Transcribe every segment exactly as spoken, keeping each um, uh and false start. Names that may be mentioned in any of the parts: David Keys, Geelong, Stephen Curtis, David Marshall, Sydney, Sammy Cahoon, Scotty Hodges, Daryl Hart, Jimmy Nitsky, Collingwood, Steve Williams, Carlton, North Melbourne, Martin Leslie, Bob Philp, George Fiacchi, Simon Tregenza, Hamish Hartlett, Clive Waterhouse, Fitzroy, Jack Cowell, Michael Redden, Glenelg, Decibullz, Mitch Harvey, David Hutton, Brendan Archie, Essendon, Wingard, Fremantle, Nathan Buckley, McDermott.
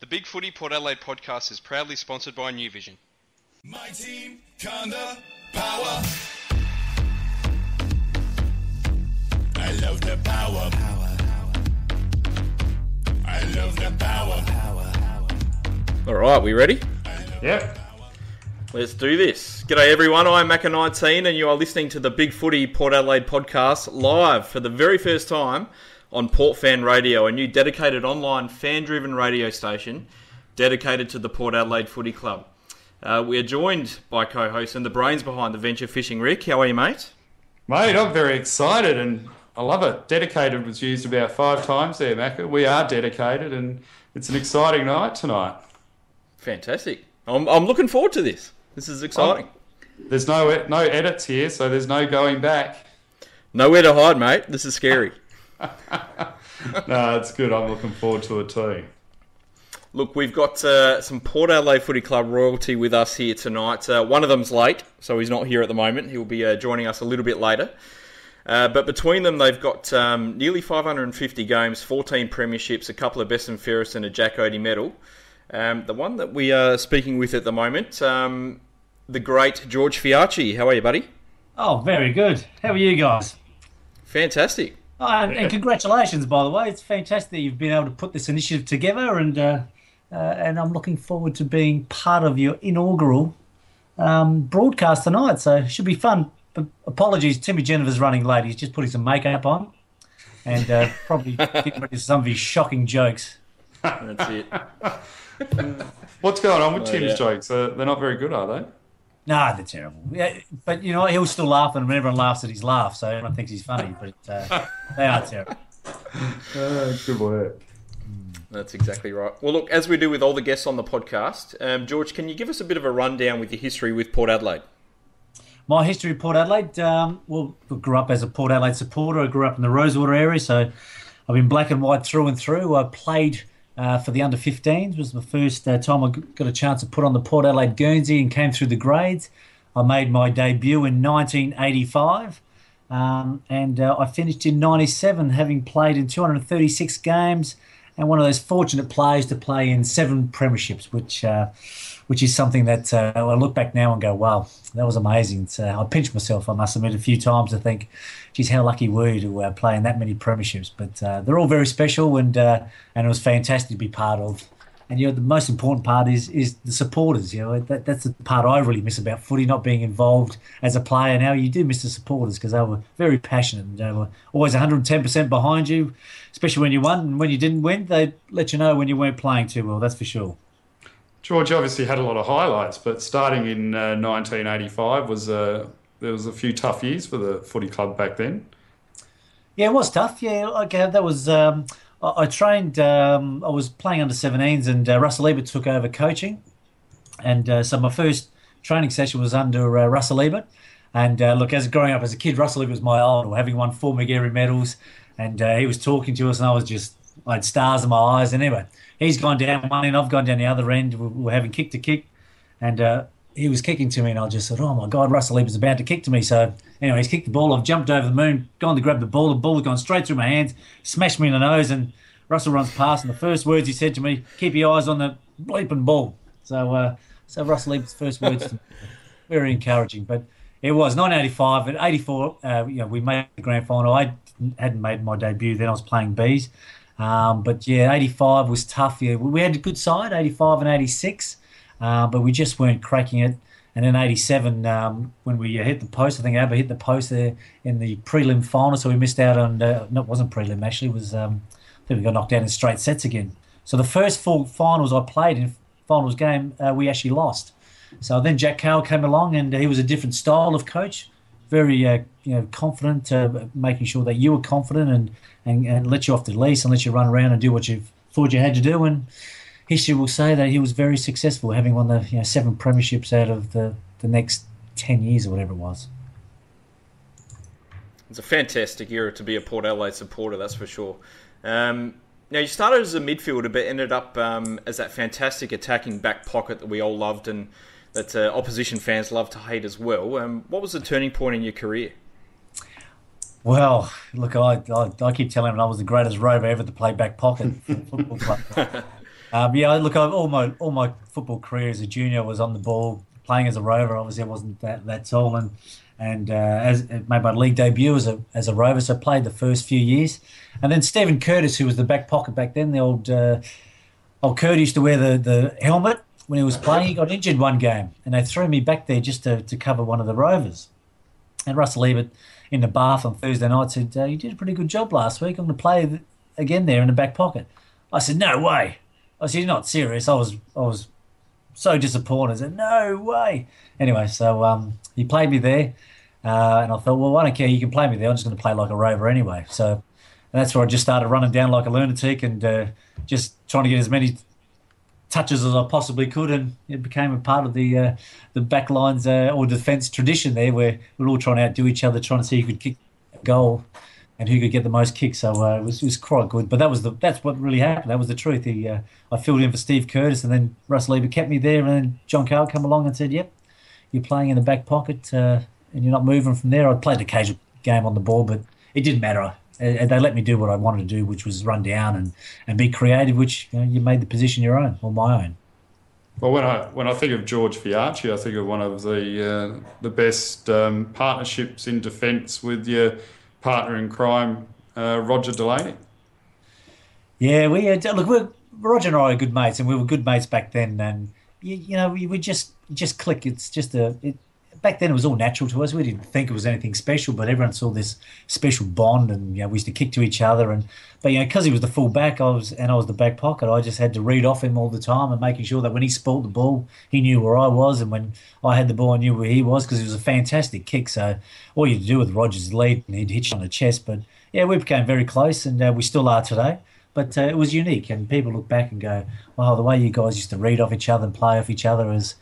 The Big Footy Port Adelaide podcast is proudly sponsored by New Vision. My team, Kanda Power. I love the power. I love the power. All right, we ready? Yep. Let's do this. G'day everyone, I'm Macca nineteen and you are listening to the Big Footy Port Adelaide podcast live for the very first time on Port Fan Radio, a new dedicated online fan-driven radio station dedicated to the Port Adelaide Footy Club. Uh, we are joined by co-host and the brains behind the venture, Fishing Rick. How are you, mate? Mate, I'm very excited and I love it. Dedicated was used about five times there, Macca. We are dedicated and it's an exciting night tonight. Fantastic. I'm, I'm looking forward to this. This is exciting. I'm, there's no no edits here, so there's no going back. Nowhere to hide, mate. This is scary. No, it's good. I'm looking forward to it too. Look, we've got uh, some Port Adelaide Footy Club royalty with us here tonight. Uh, one of them's late, so he's not here at the moment. He'll be uh, joining us a little bit later. Uh, but between them, they've got um, nearly five hundred fifty games, fourteen premierships, a couple of best and fairest, and a Jack Odie medal. Um, the one that we are speaking with at the moment, um, the great George Fiacchi. How are you, buddy? Oh, very good. How are you guys? Fantastic. Oh, and, and congratulations, by the way. It's fantastic that you've been able to put this initiative together, and uh, uh, and I'm looking forward to being part of your inaugural um, broadcast tonight, so it should be fun. But apologies, Tim Ginever's running late. He's just putting some makeup on and uh, probably getting ready for some of his shocking jokes. That's it. What's going on with oh, Tim's yeah. jokes? Uh, they're not very good, are they? No, they're terrible. Yeah, but you know, he'll still laugh, and everyone laughs at his laugh, so everyone thinks he's funny. But uh, they are terrible. Uh, good work. That's exactly right. Well, look, as we do with all the guests on the podcast, um, George, can you give us a bit of a rundown with your history with Port Adelaide? My history with Port Adelaide. Um, well, I grew up as a Port Adelaide supporter. I grew up in the Rosewater area, so I've been black and white through and through. I played. Uh, for the under fifteens was the first uh, time I got a chance to put on the Port Adelaide Guernsey and came through the grades. I made my debut in nineteen eighty-five um, and uh, I finished in ninety-seven, having played in two hundred thirty-six games and one of those fortunate players to play in seven premierships, which uh, which is something that uh, I look back now and go, wow, that was amazing. Uh, I pinched myself, I must admit, a few times to think, geez, how lucky were you to uh, play in that many premierships? But uh, they're all very special, and uh, and it was fantastic to be part of. And you know, the most important part is is the supporters. You know, that, that's the part I really miss about footy, not being involved as a player. Now you do miss the supporters because they were very passionate and they were always one hundred ten percent behind you, especially when you won. And when you didn't win, they let you know when you weren't playing too well. That's for sure. George obviously had a lot of highlights, but starting in uh, nineteen eighty-five was uh, there was a few tough years for the footy club back then. Yeah, it was tough. Yeah, okay, that was. Um, I trained, um, I was playing under seventeens and uh, Russell Ebert took over coaching. And uh, so my first training session was under uh, Russell Ebert. And uh, look, as growing up as a kid, Russell Ebert was my idol, having won four McGarry medals. And uh, he was talking to us and I was just, I had stars in my eyes. And anyway, he's gone down one end, I've gone down the other end. We're, we're having kick to kick. And uh, he was kicking to me and I just thought, oh my God, Russell Ebert's about to kick to me. So anyway, he's kicked the ball. I've jumped over the moon, gone to grab the ball. The ball has gone straight through my hands, smashed me in the nose, and Russell runs past. And the first words he said to me, keep your eyes on the bleeping ball. So uh, so Russell Ebert's first words to me, very encouraging. But it was nineteen eighty-five. At eighty-four, uh, you know, we made the grand final. I hadn't made my debut then. I was playing Bs. Um, but, yeah, eighty-five was tough. Yeah, we had a good side, eighty-five and eighty-six, uh, but we just weren't cracking it. And in eighty-seven, um, when we hit the post, I think Abba hit the post there in the prelim final, so we missed out on, uh, no, it wasn't prelim actually, it was, um, I think we got knocked out in straight sets again. So the first four finals I played in finals game, uh, we actually lost. So then Jack Cowell came along and he was a different style of coach, very uh, you know, confident, uh, making sure that you were confident and, and, and let you off the lease and let you run around and do what you thought you had to do. And history will say that he was very successful, having won the you know, seven premierships out of the, the next ten years or whatever it was. It's a fantastic era to be a Port Adelaide supporter, that's for sure. Um, now, you started as a midfielder, but ended up um, as that fantastic attacking back pocket that we all loved and that uh, opposition fans love to hate as well. Um, what was the turning point in your career? Well, look, I, I, I keep telling him I was the greatest rover ever to play back pocket for a football club. Um, yeah, look, I've, all my all my football career as a junior was on the ball, playing as a rover. Obviously, I wasn't that that tall, and and uh, as made my league debut as a as a rover. So I played the first few years, and then Stephen Curtis, who was the back pocket back then, the old uh, old Curtis used to wear the the helmet when he was playing. He got injured one game, and they threw me back there just to to cover one of the rovers. And Russell Ebert in the bath on Thursday night said, uh, you did a pretty good job last week. I'm going to play th- again there in the back pocket. I said, no way. I said, you're not serious. I was I was so disappointed. I said, no way. Anyway, so um, he played me there. Uh, and I thought, well, I don't care. You can play me there. I'm just going to play like a rover anyway. So that's where I just started running down like a lunatic and uh, just trying to get as many touches as I possibly could, and it became a part of the uh, the backlines uh, or defence tradition there, where we're all trying to outdo each other, trying to see who could kick a goal and who could get the most kicks. So uh, it was it was quite good. But that was the that's what really happened. That was the truth. He uh, I filled in for Steve Curtis, and then Russell Ebert kept me there, and then John Cowell came along and said, "Yep, you're playing in the back pocket, uh, and you're not moving from there." I played an occasional game on the ball, but it didn't matter. And they let me do what I wanted to do, which was run down and, and be creative, which, you know, you made the position your own, or my own. Well, when I when I think of George Fiacchi, I think of one of the uh, the best um, partnerships in defence with your partner in crime, uh, Roger Delaney. Yeah, we had, look, we're, Roger and I are good mates, and we were good mates back then. And you, you know, we would just just click. It's just a. It, Back then, it was all natural to us. We didn't think it was anything special, but everyone saw this special bond, and, you know, we used to kick to each other. And but, you know, because he was the full back, I was, and I was the back pocket, I just had to read off him all the time and making sure that when he spoilt the ball, he knew where I was, and when I had the ball, I knew where he was, because it was a fantastic kick. So all you had to do with Roger's lead, and he'd hit you on the chest. But yeah, we became very close, and uh, we still are today. But uh, it was unique, and people look back and go, "Wow, the way you guys used to read off each other and play off each other is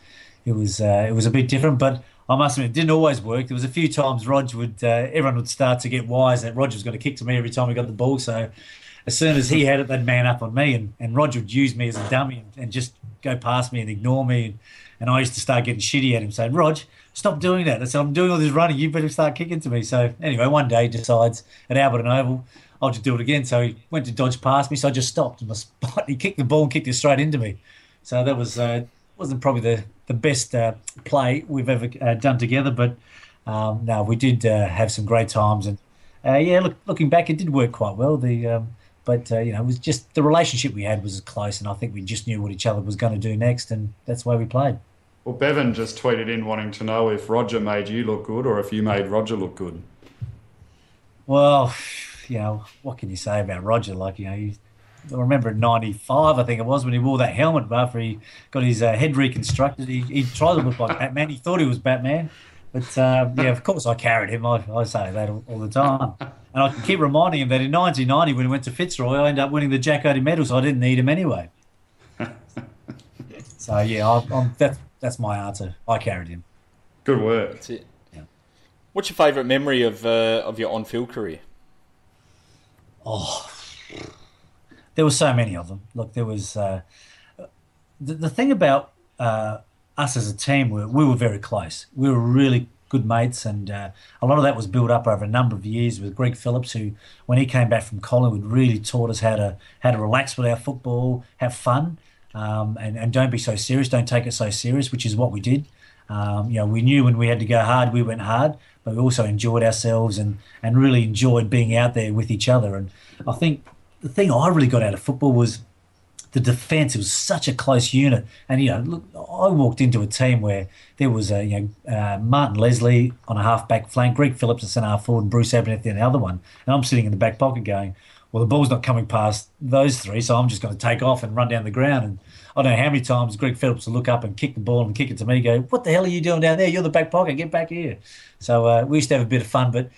it was uh, it was a bit different." But I must admit, it didn't always work. There was a few times Roger would, uh, everyone would start to get wise that Roger was going to kick to me every time he got the ball. So as soon as he had it, they'd man up on me, and, and Roger would use me as a dummy and, and just go past me and ignore me. And, and I used to start getting shitty at him, saying, "Rog, stop doing that. I said, I'm doing all this running. You better start kicking to me." So anyway, one day he decides at Albert and Oval, I'll just do it again. So he went to dodge past me, so I just stopped in my spot. He kicked the ball and kicked it straight into me. So that was... Uh, wasn't probably the the best uh, play we've ever uh, done together, but um, no, we did uh, have some great times, and uh, yeah, look, looking back, it did work quite well. The um, but uh, you know, it was just the relationship we had was close, and I think we just knew what each other was going to do next, and that's why we played. Well, Bevan just tweeted in wanting to know if Roger made you look good or if you made Roger look good. Well, you know, what can you say about Roger? Like, you know, he's I remember in ninety-five, I think it was, when he wore that helmet after he got his uh, head reconstructed. He, he tried to look like Batman. He thought he was Batman. But, uh, yeah, of course I carried him. I, I say that all, all the time. And I keep reminding him that in nineteen ninety, when he went to Fitzroy, I ended up winning the Jack Cowell medal, so I didn't need him anyway. So, yeah, I, I'm, that, that's my answer. I carried him. Good work. That's it. Yeah. What's your favourite memory of uh, of your on-field career? Oh... There were so many of them. Look, there was uh, the, the thing about uh, us as a team, we, we were very close. We were really good mates, and uh, a lot of that was built up over a number of years with Greg Phillips, who, when he came back from Collingwood, really taught us how to how to relax with our football, have fun, um, and, and don't be so serious, don't take it so serious, which is what we did. Um, you know, we knew when we had to go hard, we went hard, but we also enjoyed ourselves and, and really enjoyed being out there with each other. And I think... the thing I really got out of football was the defence. It was such a close unit. And, you know, look, I walked into a team where there was, a, you know, uh, Martin Leslie on a half-back flank, Greg Phillips at centre-half forward, and Bruce Abernethy in the other one. And I'm sitting in the back pocket going, well, the ball's not coming past those three, so I'm just going to take off and run down the ground. And I don't know how many times Greg Phillips will look up and kick the ball and kick it to me and go, what the hell are you doing down there? You're the back pocket. Get back here. So uh, we used to have a bit of fun, but...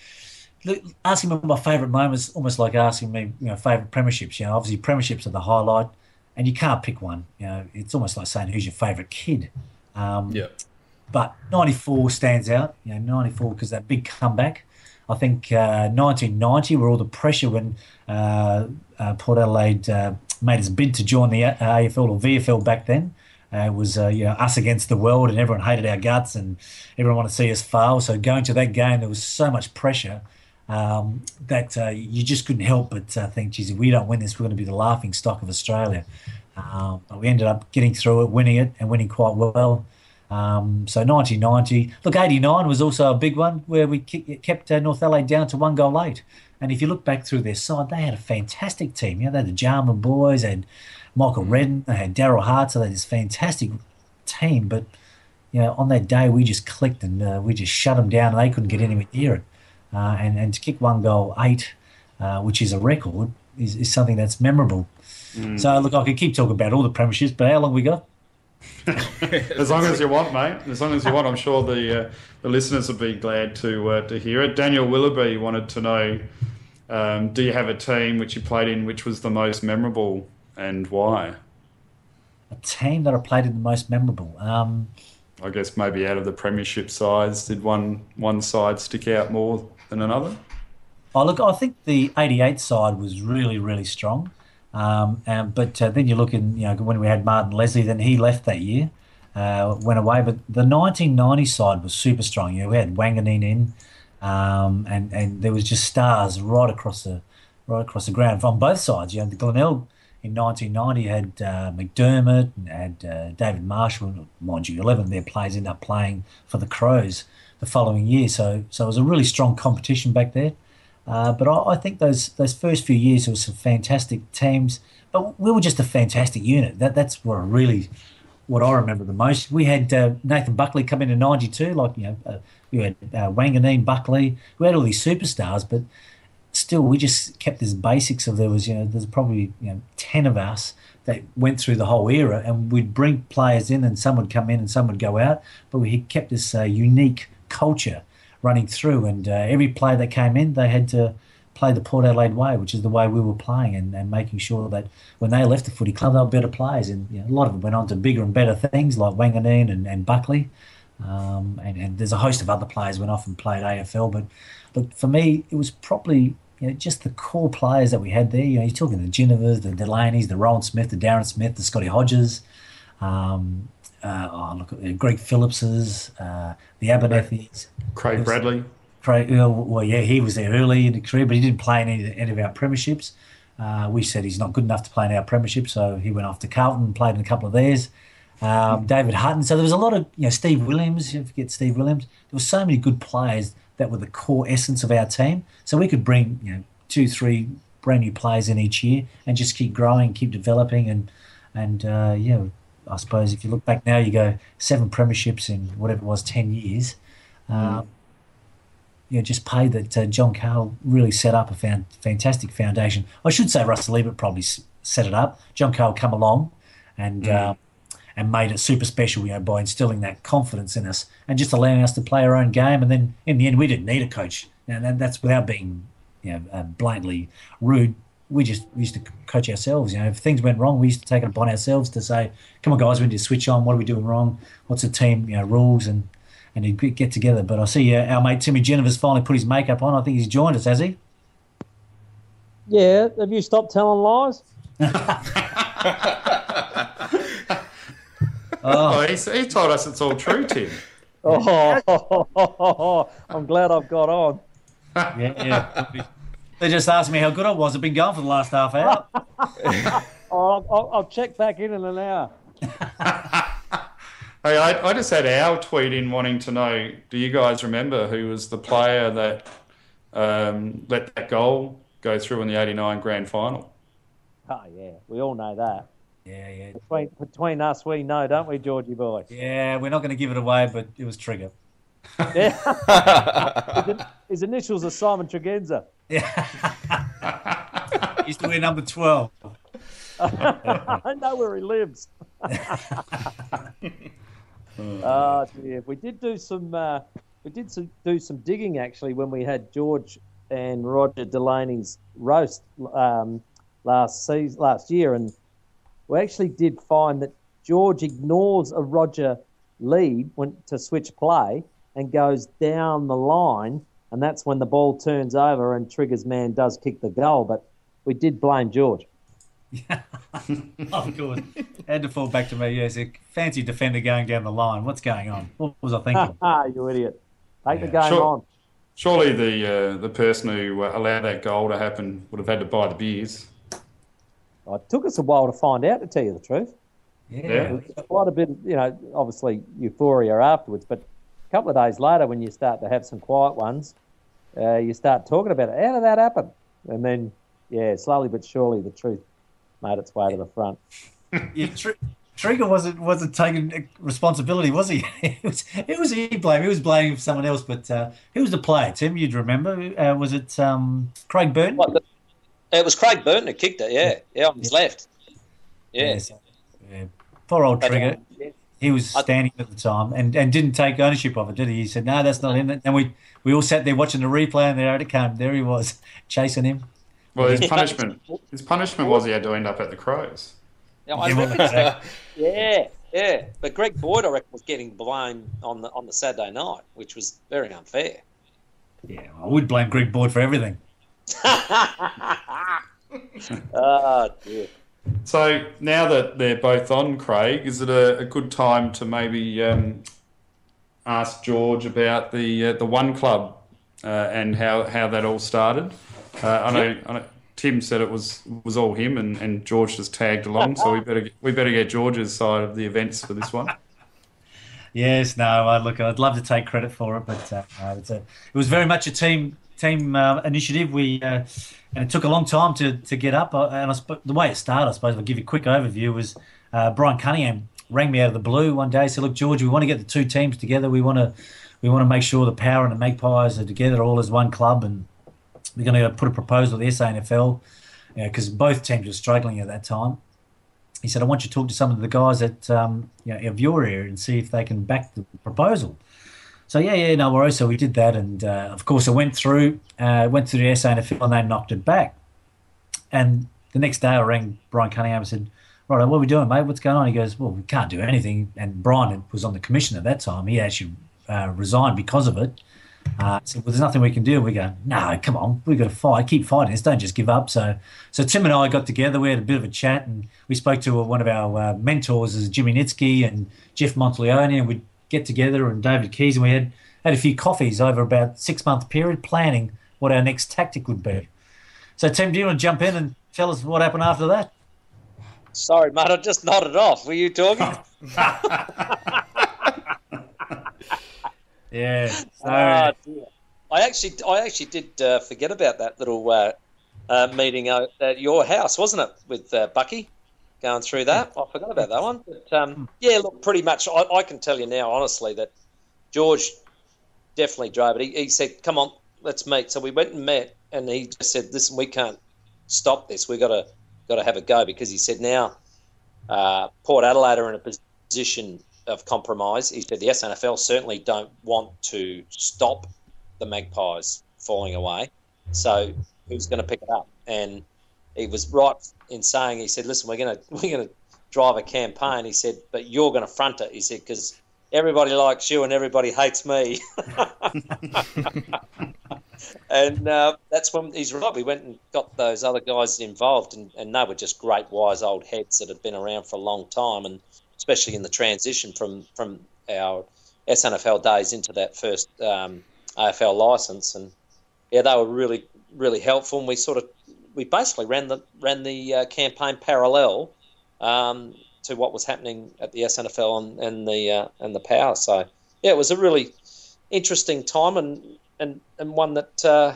look, asking me my favourite moments, almost like asking me, you know, favourite premierships. You know, obviously premierships are the highlight, and you can't pick one. You know, it's almost like saying who's your favourite kid. Um, yeah. But ninety-four stands out. You know, ninety-four because that big comeback. I think uh, nineteen ninety, where all the pressure when uh, uh, Port Adelaide uh, made its bid to join the A F L or V F L back then. Uh, it was uh, you know, us against the world, and everyone hated our guts, and everyone wanted to see us fail. So going to that game, there was so much pressure. Um, that uh, you just couldn't help but uh, think, geez, if we don't win this, we're going to be the laughing stock of Australia. Um, but we ended up getting through it, winning it, and winning quite well. Um, so nineteen ninety. Look, eighty-nine was also a big one where we kept uh, North Adelaide down to one goal late. And if you look back through their side, they had a fantastic team. You know, they had the Jarman boys, they had Michael Redden, they had Daryl Hart, so they had this fantastic team. But, you know, on that day we just clicked and uh, we just shut them down and they couldn't get anywhere near it. Uh, and, and to kick one goal eight, uh, which is a record, is, is something that's memorable. Mm. So, look, I could keep talking about all the premierships, but how long we got? As long as you want, mate. As long as you want. I'm sure the uh, the listeners would be glad to uh, to hear it. Daniel Willoughby wanted to know, um, do you have a team which you played in which was the most memorable and why? A team that I played in the most memorable? Um, I guess maybe out of the premiership sides, did one one side stick out more than another? Oh, look, I think the eighty-eight side was really, really strong. Um, and, but uh, then you look in, you know, when we had Martin Leslie, then he left that year, uh, went away. But the nineteen ninety side was super strong. You know, we had Wanganeen in, um, and and there was just stars right across the right across the ground from both sides. You know, the Glenelg in nineteen ninety had uh, McDermott and had uh, David Marshall, mind you, eleven of their players ended up playing for the Crows the following year. So so it was a really strong competition back there. Uh, but I, I think those those first few years there were some fantastic teams, but we were just a fantastic unit. That that's what I really, what I remember the most. We had uh, Nathan Buckley come in in ninety-two, like you know, uh, we had uh, Wanganeen, Buckley. We had all these superstars, but still we just kept this basics of there was you know there's probably you know ten of us that went through the whole era, and we'd bring players in, and some would come in and some would go out, but we kept this uh, unique culture running through, and uh, every player that came in, they had to play the Port Adelaide way, which is the way we were playing, and, and making sure that when they left the footy club, they were better players, and you know, a lot of them went on to bigger and better things like Wanganeen and, and Buckley, um, and, and there's a host of other players went off and played A F L, but but for me, it was probably you know, just the core players that we had there. You know, you're talking the Ginevers, the Delaneys, the Rowan Smith, the Darren Smith, the Scotty Hodges, um, Uh, oh, look, Greg Phillips's, uh, the Abernethys. Craig Bradley. Craig, well, yeah, he was there early in the career, but he didn't play in any, any of our premierships. Uh, we said he's not good enough to play in our premiership, so he went off to Carlton and played in a couple of theirs. Um, David Hutton. So there was a lot of, you know, Steve Williams, you forget Steve Williams. There were so many good players that were the core essence of our team. So we could bring, you know, two, three brand new players in each year and just keep growing, keep developing, and, and uh, yeah, I suppose if you look back now, you go seven premierships in whatever it was, ten years. Um, you know, just paid that uh, John Cowell really set up a fan- fantastic foundation. I should say Russell Ebert probably s- set it up. John Cowell come along and mm. uh, and made it super special, you know, by instilling that confidence in us and just allowing us to play our own game. And then in the end, we didn't need a coach. Now that, that's without being, you know, uh, blatantly rude. We just we used to coach ourselves. You know, if things went wrong, we used to take it upon ourselves to say, "Come on, guys, we need to switch on. What are we doing wrong? What's the team, you know, rules?" And and he'd get together. But I see uh, our mate Timmy Ginever's finally put his makeup on. I think he's joined us, has he? Yeah. Have you stopped telling lies? oh, oh he's, he told us it's all true, Tim. oh, oh, oh, oh, I'm glad I've got on. yeah. yeah. They just asked me how good I was. I've been gone for the last half hour. I'll, I'll, I'll check back in in an hour. hey, I, I just had our tweet in wanting to know, do you guys remember who was the player that um, let that goal go through in the eighty-nine grand final? Oh, yeah. We all know that. Yeah, yeah. Between, between us, we know, don't we, Georgie boy? Yeah, we're not going to give it away, but it was Trigger. Yeah. His initials are Simon Tregenza. Yeah. He used to wear number twelve. I know where he lives. Oh dear. We did do some uh, we did some, do some digging actually when we had George and Roger Delaney's roast um, last season, last year, and we actually did find that George ignores a Roger lead when to switch play and goes down the line, and that's when the ball turns over and Trigger's man does kick the goal. But we did blame George. Yeah, of course. Had to fall back to me. Yes, a fancy defender going down the line. What's going on? What was I thinking? Ah, you idiot! Take yeah. the game Sur- on. Surely the uh, the person who allowed that goal to happen would have had to buy the beers. It took us a while to find out, to tell you the truth. Yeah. yeah. It was quite a bit, you know, obviously euphoria afterwards, but a couple of days later when you start to have some quiet ones, uh, you start talking about it. How did that happen? And then, yeah, slowly but surely the truth made its way to the front. yeah, tr- Trigger wasn't wasn't taking responsibility, was he? It was, it was he blame. He was blaming someone else, but uh, who was the player, Tim? You'd remember. Uh, was it um, Craig Burton? What, the, it was Craig Burton who kicked it, yeah. Yeah, on his yeah. left. Yeah. Yeah, so, yeah. Poor old Trigger. Yeah. He was standing at the time and, and didn't take ownership of it, did he? He said, no, that's not him. And we, we all sat there watching the replay, and there it came. There he was, chasing him. Well, his punishment his punishment was he had to end up at the Crows. No, I yeah. yeah, yeah. But Greg Boyd, I reckon, was getting blamed on the on the Saturday night, which was very unfair. Yeah, I would blame Greg Boyd for everything. oh, dear. So now that they're both on, Craig, is it a, a good time to maybe um, ask George about the uh, the One Club uh, and how, how that all started? Uh, I know. Yep. I know Tim said it was was all him, and, and George just tagged along. So we better we better get George's side of the events for this one. yes, no. I, look, I'd love to take credit for it, but uh, no, it's a, it was very much a team team uh, initiative. We uh, and it took a long time to to get up. And I, the way it started, I suppose, if I give you a quick overview, was uh, Brian Cunningham rang me out of the blue one day. Said, "Look, George, we want to get the two teams together. We want to we want to make sure the Power and the Magpies are together, all as one club." And we're going to put a proposal to the S A N F L because you know, both teams were struggling at that time. He said, I want you to talk to some of the guys at um, you know, of your area and see if they can back the proposal. So, yeah, yeah, no worries. So we did that. And, uh, of course, I went through uh, went through the S A N F L and they knocked it back. And the next day I rang Brian Cunningham and said, right, what are we doing, mate? What's going on? He goes, well, we can't do anything. And Brian was on the commission at that time. He actually uh, resigned because of it. Uh, so, well, there's nothing we can do. We go, no, come on, we've got to fight, keep fighting this, don't just give up. So, so Tim and I got together, we had a bit of a chat, and we spoke to one of our uh, mentors, as Jimmy Nitsky and Jeff Monteleone, and we'd get together and David Keys, and we had, had a few coffees over about a six month period planning what our next tactic would be. So, Tim, do you want to jump in and tell us what happened after that? Sorry, mate, I just nodded off. Were you talking? Yeah. So. Uh, I actually, I actually did uh, forget about that little uh, uh, meeting at your house, wasn't it, with uh, Bucky going through that? I forgot about that one. But um, yeah, look, pretty much, I, I can tell you now honestly that George definitely drove it. He, he said, "Come on, let's meet." So we went and met, and he just said, "Listen, we can't stop this. We got to, got to have a go," because he said now uh, Port Adelaide are in a position of compromise. He said the S N F L certainly don't want to stop the Magpies falling away, so who's going to pick it up? And he was right in saying, he said, listen, we're going to we're going to drive a campaign. He said, but you're going to front it. He said, because everybody likes you and everybody hates me. and uh, that's when he's right. We went and got those other guys involved, and, and they were just great, wise old heads that had been around for a long time, and especially in the transition from, from our S N F L days into that first um, A F L license. And, yeah, they were really, really helpful. And we sort of – we basically ran the ran the uh, campaign parallel um, to what was happening at the S N F L and, and, the, uh, and the Power. So, yeah, it was a really interesting time, and, and, and one that uh,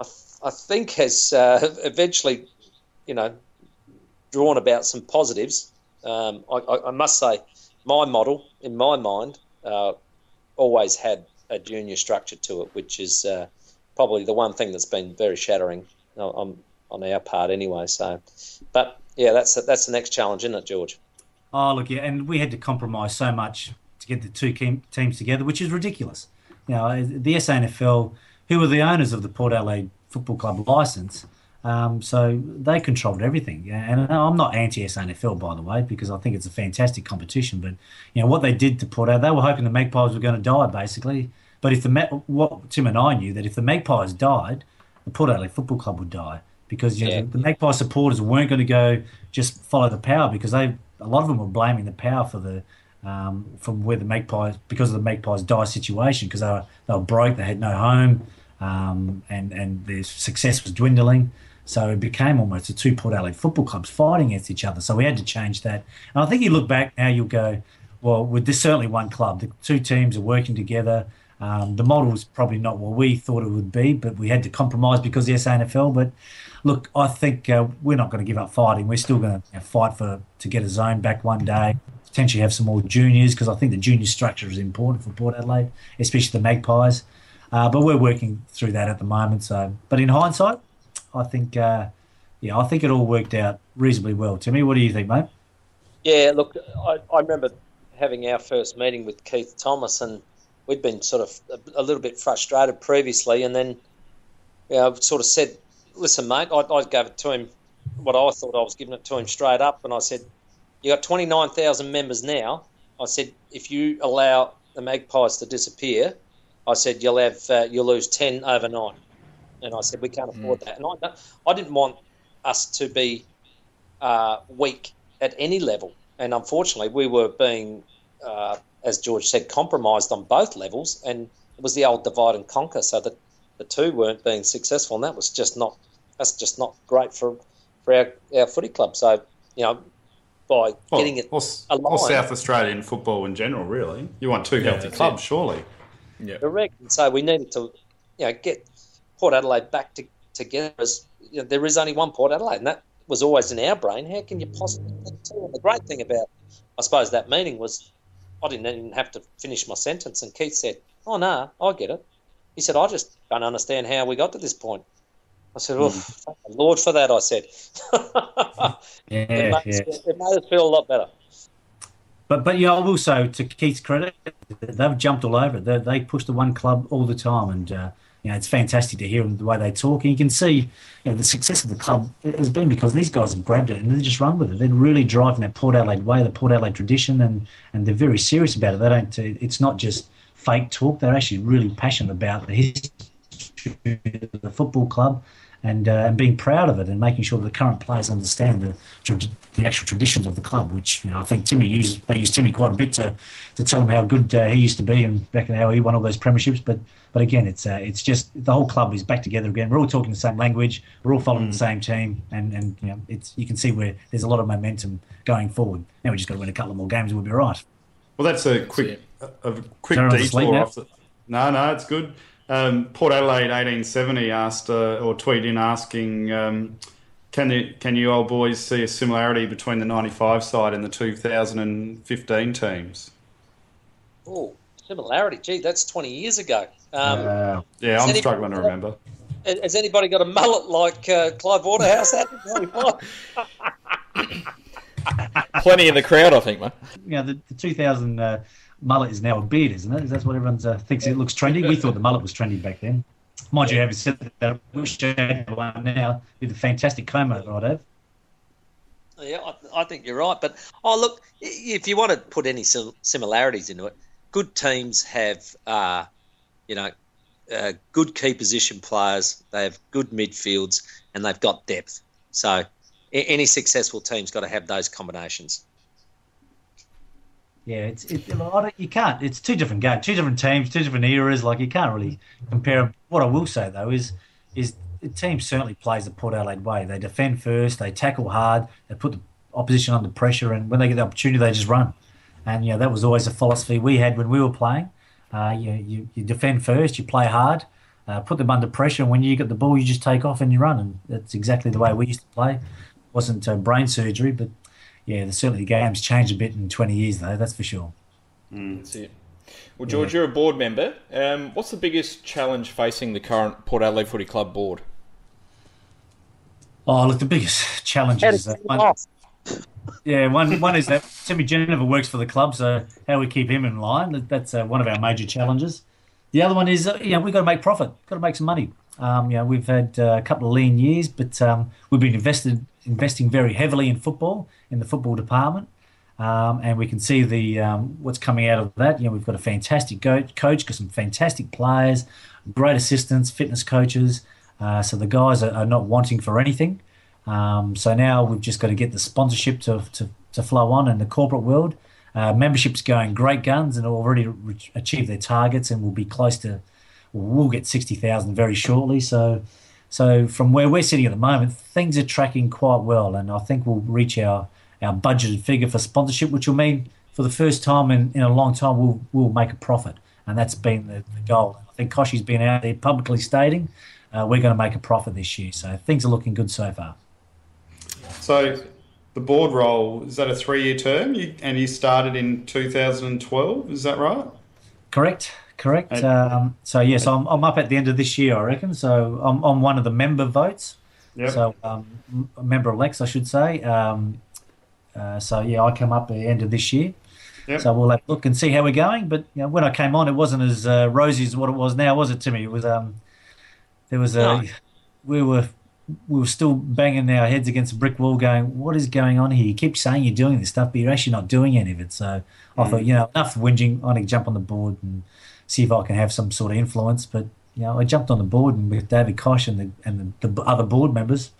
I, I think has uh, eventually, you know, drawn about some positives. Um, I, I must say, my model, in my mind, uh, always had a junior structure to it, which is uh, probably the one thing that's been very shattering on, on our part anyway. So, but, yeah, that's that's the next challenge, isn't it, George? Oh, look, yeah, and we had to compromise so much to get the two teams together, which is ridiculous. You know, the S A N F L, who were the owners of the Port Adelaide Football Club licence, Um, so they controlled everything. And I'm not anti-S N F L, by the way, because I think it's a fantastic competition. But, you know, what they did to Port Adelaide, they were hoping the Magpies were going to die, basically. But if the what Tim and I knew, that if the Magpies died, the Port Adelaide Football Club would die, because you know, yeah. the, the Magpie supporters weren't going to go just follow the Power, because they a lot of them were blaming the Power for the um, from where the Magpies, because of the Magpies' die situation, because they were, they were broke, they had no home, um, and, and their success was dwindling. So it became almost the two Port Adelaide football clubs fighting against each other. So we had to change that. And I think you look back now, you'll go, well, with this certainly one club. The two teams are working together. Um, the model was probably not what we thought it would be, but we had to compromise because of the S A N F L. But look, I think uh, we're not going to give up fighting. We're still going to you know, fight for to get a zone back one day, potentially have some more juniors, because I think the junior structure is important for Port Adelaide, especially the Magpies. Uh, but we're working through that at the moment. So, but in hindsight, I think, uh, yeah, I think it all worked out reasonably well. Timmy, what do you think, mate? Yeah, look, I, I remember having our first meeting with Keith Thomas, and we'd been sort of a, a little bit frustrated previously, and then, you know, I sort of said, "Listen, mate," I, I gave it to him, what I thought I was giving it to him straight up, and I said, "You got twenty-nine thousand members now." I said, "If you allow the Magpies to disappear," I said, "you'll have uh, you'll lose ten overnight." And I said, "We can't afford that." And I, I didn't want us to be uh, weak at any level. And unfortunately, we were being, uh, as George said, compromised on both levels. And it was the old divide and conquer. So that the two weren't being successful. And that was just not, that's just not great for, for our, our footy club. So, you know, by well, getting it or, aligned. Or South Australian football in general, really. You want two yeah, healthy clubs, it. surely. Yeah. Correct. And so we needed to, you know, get Port Adelaide back to, together. As, you know, there is only one Port Adelaide, and that was always in our brain. How can you possibly think two? And the great thing about, I suppose, that meeting was I didn't even have to finish my sentence, and Keith said, "Oh, no, nah, I get it." He said, "I just don't understand how we got to this point." I said, "Well, mm. thank the Lord for that," I said. yeah, it, made yeah. us, it made us feel a lot better. But, but yeah, also, to Keith's credit, they've jumped all over it. They, they push the one club all the time, and uh, you know, it's fantastic to hear them, the way they talk. And you can see, you know, the success of the club has been because these guys have grabbed it and they just run with it. They're really driving that Port Adelaide way, the Port Adelaide tradition, and, and they're very serious about it. They don't. It's not just fake talk. They're actually really passionate about the history of the football club and, uh, and being proud of it and making sure the current players understand the the actual traditions of the club, which, you know, I think Timmy used, they used Timmy quite a bit to, to tell him how good uh, he used to be and back in how he won all those premierships. But but again, it's uh, it's just the whole club is back together again. We're all talking the same language. We're all following mm. the same team. And, and you know, it's you can see where there's a lot of momentum going forward. Now we just got to win a couple of more games and we'll be all right. Well, that's a quick a, a quick detour. Off the, no, no, it's good. Um, Port Adelaide eighteen seventy asked uh, or tweeted in asking, um, can you, can you old boys see a similarity between the ninety-five side and the two thousand fifteen teams? Oh, similarity? Gee, that's twenty years ago. Um, uh, yeah, I'm struggling to remember. Got, has anybody got a mullet like uh, Clive Waterhouse? Plenty in the crowd, I think, mate. Yeah, the, the two thousand... Uh, mullet is now a beard, isn't it? That's what everyone uh, thinks. It looks trendy. We thought the mullet was trendy back then. Mind you, having said that, I wish I had one now with a fantastic comb over I'd have. Yeah, I, I think you're right. But, oh, look, if you want to put any similarities into it, good teams have, uh, you know, uh, good key position players. They have good midfields and they've got depth. So any successful team's got to have those combinations. Yeah, it's it, you can't. It's two different games, two different teams, two different eras. Like you can't really compare them. What I will say though is, is the team certainly plays the Port Adelaide way. They defend first, they tackle hard, they put the opposition under pressure, and when they get the opportunity, they just run. And you know that was always a philosophy we had when we were playing. Uh, you, you you defend first, you play hard, uh, put them under pressure, and when you get the ball, you just take off and you run. And that's exactly the way we used to play. It wasn't uh, brain surgery, but. Yeah, certainly the game's changed a bit in twenty years, though, that's for sure. Mm. That's it. Well, George, yeah. You're a board member. Um, what's the biggest challenge facing the current Port Adelaide Footy Club board? Oh, look, the biggest challenge is... Uh, one, yeah, one one is that Timmy Ginever works for the club, so how we keep him in line, that's uh, one of our major challenges. The other one is, uh, you know, we've got to make profit, got to make some money. Um, you know, we've had uh, a couple of lean years, but um, we've been invested... investing very heavily in football, in the football department, um, and we can see the um, what's coming out of that. You know, we've got a fantastic go- coach, got some fantastic players, great assistants, fitness coaches. Uh, so the guys are, are not wanting for anything. Um, so now we've just got to get the sponsorship to to, to flow on in the corporate world. Uh, membership's going great guns and already re- achieved their targets, and we'll be close to, we'll get sixty thousand very shortly. So. So from where we're sitting at the moment, things are tracking quite well, and I think we'll reach our, our budgeted figure for sponsorship, which will mean for the first time in, in a long time we'll, we'll make a profit, and that's been the, the goal. I think Koshi's been out there publicly stating uh, we're going to make a profit this year, so things are looking good so far. So the board role, is that a three-year term? You, and you started in two thousand twelve, is that right? Correct. Correct. Um, so, yes, I'm, I'm up at the end of this year, I reckon. So I'm, I'm one of the member votes, yep. So um, member-elects, I should say. Um, uh, so, yeah, I come up at the end of this year. Yep. So we'll have a look and see how we're going. But you know, when I came on, it wasn't as uh, rosy as what it was now, was it, Timmy? It was um, there was a no. we were we were still banging our heads against a brick wall, going, "What is going on here? You keep saying you're doing this stuff, but you're actually not doing any of it." So mm-hmm. I thought, you know, enough whinging. I need to jump on the board and see if I can have some sort of influence. But you know, I jumped on the board, and with David Kosh and the and the, the other board members,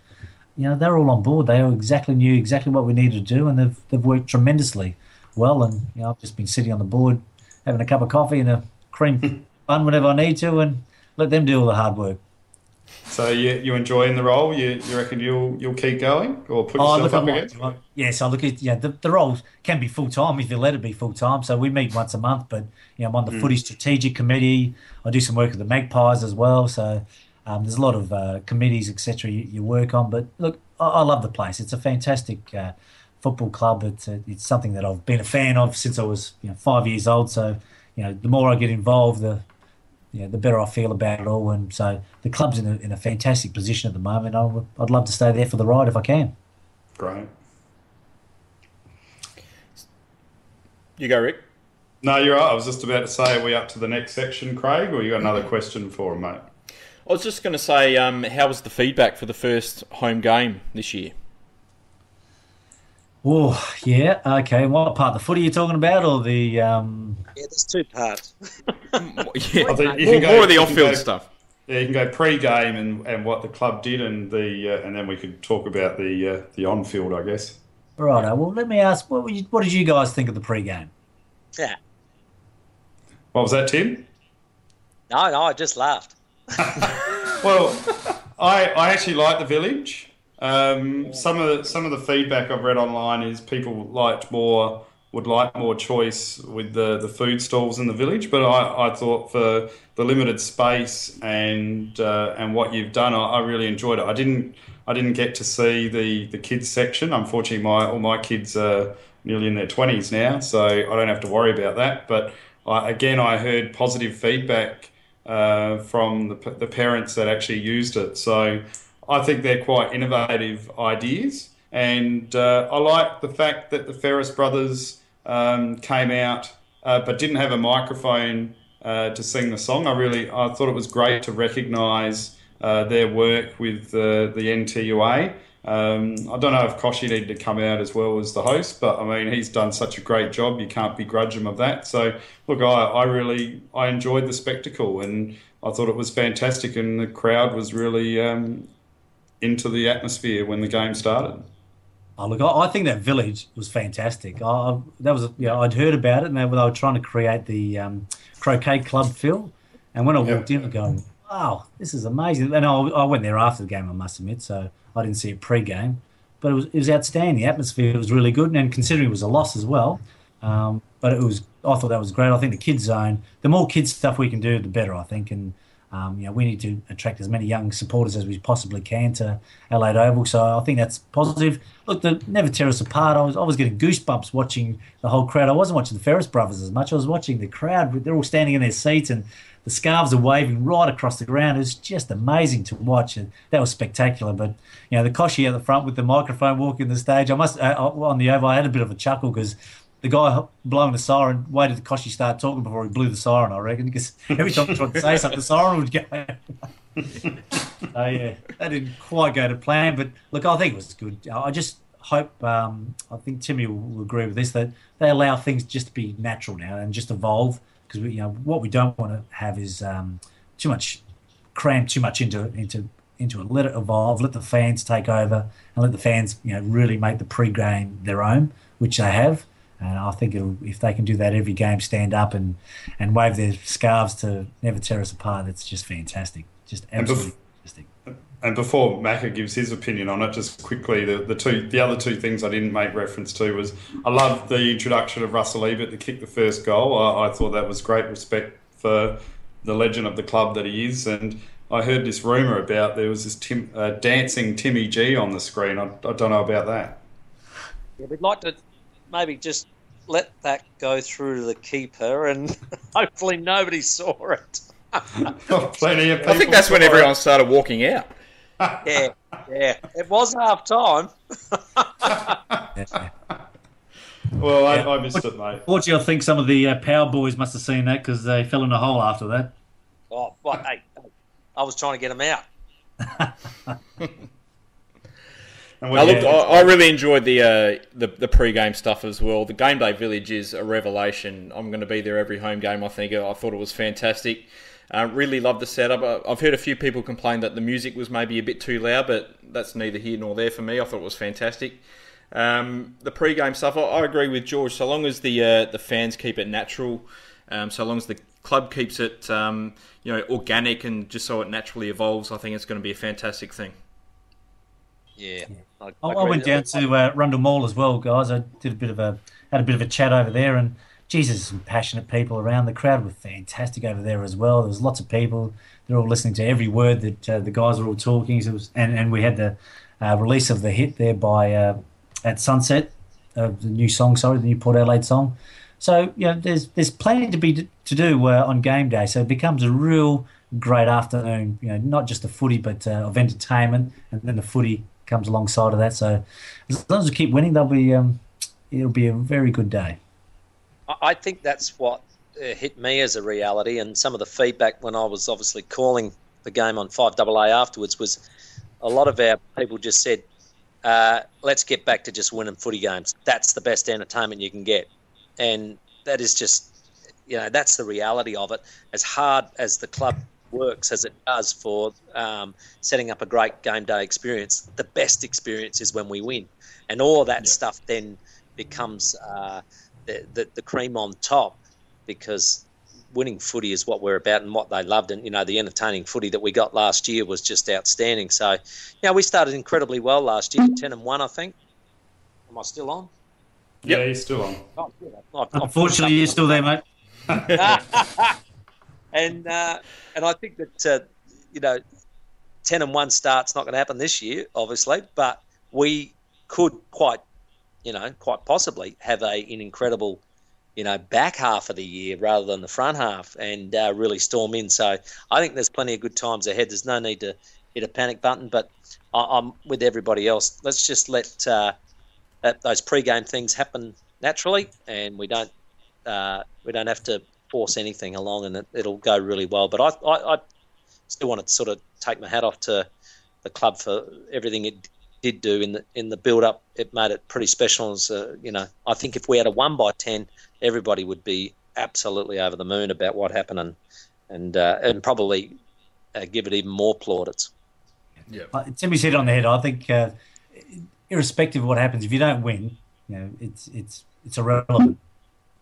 you know, they're all on board. They all exactly knew exactly what we needed to do, and they've they've worked tremendously. Well, and you know, I've just been sitting on the board having a cup of coffee and a cream bun whenever I need to, and let them do all the hard work. So you you enjoying the role? You you reckon you'll you'll keep going or put yourself oh, look, up against it? Yes, I look at yeah. The, the role can be full time if you let it be full time. So we meet once a month, but you know, I'm on the mm. footy strategic committee. I do some work with the Magpies as well. So um, there's a lot of uh, committees et cetera you, you work on. But look, I, I love the place. It's a fantastic. Uh, football club, it's, a, it's something that I've been a fan of since I was you know, five years old. So, you know, the more I get involved, the you know, the better I feel about it all. And so the club's in a, in a fantastic position at the moment. I w- I'd love to stay there for the ride if I can. Great. You go, Rick. No, you're right. I was just about to say, are we up to the next section, Craig, or you got another question for him, mate? I was just going to say, um, how was the feedback for the first home game this year? Oh, yeah, okay. What part of the footy are you talking about, or the... Um... Yeah, there's two parts. yeah. More, go, more of the off-field go, stuff. Yeah, you can go pre-game and, and what the club did, and the uh, and then we could talk about the uh, the on-field, I guess. Right, well, let me ask, what, were you, what did you guys think of the pre-game? Yeah. What was that, Tim? No, no, I just laughed. Well, I, I actually like the village. Um, some of the, some of the feedback I've read online is people liked more would like more choice with the, the food stalls in the village. But I, I thought for the limited space and uh, and what you've done, I, I really enjoyed it. I didn't I didn't get to see the, the kids section. Unfortunately, my all my kids are nearly in their twenties now, so I don't have to worry about that. But I, again, I heard positive feedback uh, from the the parents that actually used it. So. I think they're quite innovative ideas, and uh, I like the fact that the Ferris brothers um, came out uh, but didn't have a microphone uh, to sing the song. I really, I thought it was great to recognise uh, their work with uh, the N T U A. Um, I don't know if Koshi needed to come out as well as the host, but I mean, he's done such a great job. You can't begrudge him of that. So look, I, I really, I enjoyed the spectacle, and I thought it was fantastic, and the crowd was really... Um, into the atmosphere when the game started. Oh, look, I, I think that village was fantastic. I, I, that was, you know, I'd heard about it, and they, they were trying to create the um, croquet club feel. And when I walked yep. in, I'm going, wow, this is amazing. And I, I went there after the game, I must admit, so I didn't see it pre-game. But it was, it was outstanding. The atmosphere was really good, and, and considering it was a loss as well, um, but it was. I thought that was great. I think the kids zone, the more kids stuff we can do, the better, I think, and Um, you know, we need to attract as many young supporters as we possibly can to Adelaide Oval, so I think that's positive. Look, the never tear us apart. I was, I was getting goosebumps watching the whole crowd. I wasn't watching the Ferris brothers as much. I was watching the crowd. They're all standing in their seats, and the scarves are waving right across the ground. It was just amazing to watch, and that was spectacular. But you know, the Koshi out the front with the microphone walking the stage. I must uh, on the oval. I had a bit of a chuckle because. The guy blowing the siren waited till Koshi start talking before he blew the siren, I reckon, because every time he tried to say something, the siren would go. So, yeah, that didn't quite go to plan. But, look, I think it was good. I just hope, um, I think Timmy will agree with this, that they allow things just to be natural now and just evolve, because you know, what we don't want to have is um, too much, cram too much into into into it. Let it evolve, let the fans take over, and let the fans you know really make the pre-game their own, which they have. And I think it'll, if they can do that every game, stand up and, and wave their scarves to never tear us apart, that's just fantastic. Just absolutely and bef- fantastic. And before Macca gives his opinion on it, just quickly, the, the two the other two things I didn't make reference to was I loved the introduction of Russell Ebert to kick the first goal. I, I thought that was great respect for the legend of the club that he is. And I heard this rumour about there was this Tim, uh, dancing Timmy G on the screen. I, I don't know about that. Yeah, we'd like to maybe just let that go through to the keeper and hopefully nobody saw it. Plenty of people. I think that's when everyone it. started walking out. Yeah, yeah. It was half time. Yeah. Well, yeah. I, I missed what, it, mate. What do you think? Some of the uh, power boys must have seen that because they fell in a hole after that. Oh, well, hey, I was trying to get them out. I, looked, I, I really enjoyed the, uh, the the pre-game stuff as well. The Game Day Village is a revelation. I'm going to be there every home game, I think. I thought it was fantastic. Uh, really loved the setup. I've heard a few people complain that the music was maybe a bit too loud, but that's neither here nor there for me. I thought it was fantastic. Um, the pre-game stuff, I, I agree with George. So long as the uh, the fans keep it natural, um, so long as the club keeps it um, you know, organic and just so it naturally evolves, I think it's going to be a fantastic thing. Yeah, I, I, I went down to uh, Rundle Mall as well, guys. I did a bit of a had a bit of a chat over there, and Jesus, some passionate people around. The crowd were fantastic over there as well. There was lots of people. They're all listening to every word that uh, the guys are all talking. So it was, and and we had the uh, release of the hit there by uh, at sunset of uh, the new song. Sorry, the new Port Adelaide song. So you know, there's there's plenty to be to do uh, on game day. So it becomes a real great afternoon. You know, not just the footy, but uh, of entertainment, and then the footy comes alongside of that. So as long as we keep winning, they'll be um, it'll be a very good day. I think that's what hit me as a reality, and some of the feedback when I was obviously calling the game on five double A afterwards was a lot of our people just said, uh, let's get back to just winning footy games. That's the best entertainment you can get. And that is just, you know, that's the reality of it. As hard as the club works as it does for um, setting up a great game day experience, the best experience is when we win. And all of that yeah. stuff then becomes uh, the, the, the cream on top, because winning footy is what we're about and what they loved. And, you know, the entertaining footy that we got last year was just outstanding. So, you know, we started incredibly well last year, ten and one, I think. Am I still on? Yep. Yeah, you're still on. Oh, yeah. I've, Unfortunately, I've you're still there, mate. And uh, and I think that, uh, you know, ten and one start's not going to happen this year, obviously, but we could quite, you know, quite possibly have a, an incredible, you know, back half of the year rather than the front half and uh, really storm in. So I think there's plenty of good times ahead. There's no need to hit a panic button, but I, I'm with everybody else. Let's just let, uh, let those pre-game things happen naturally, and we don't uh, we don't have to force anything along, and it, it'll go really well. But I, I, I still want to sort of take my hat off to the club for everything it did do in the in the build-up. It made it pretty special. As uh, you know, I think if we had a one by ten, everybody would be absolutely over the moon about what happened, and and uh, and probably uh, give it even more plaudits. Yeah, Timmy's hit on the head. I think, uh, irrespective of what happens, if you don't win, you know, it's it's it's irrelevant.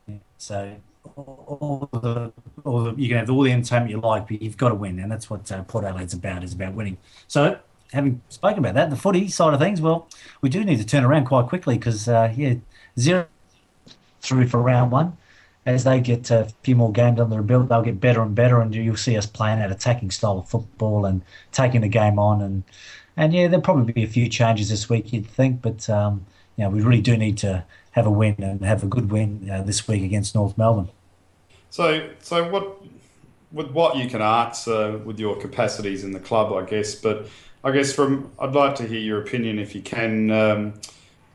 Yeah, so. All the, all the, you can have all the entertainment you like, but you've got to win, and that's what uh, Port Adelaide's about, is about winning. So, having spoken about that, the footy side of things, well, we do need to turn around quite quickly because, uh, yeah, zero through for round one. As they get a few more games under their belt, they'll get better and better, and you'll see us playing that attacking style of football and taking the game on. And, and yeah, there'll probably be a few changes this week, you'd think, but, um, you know, we really do need to have a win and have a good win uh, this week against North Melbourne. So, so what, with what you can arts uh, with your capacities in the club, I guess. But I guess from, I'd like to hear your opinion if you can. Um,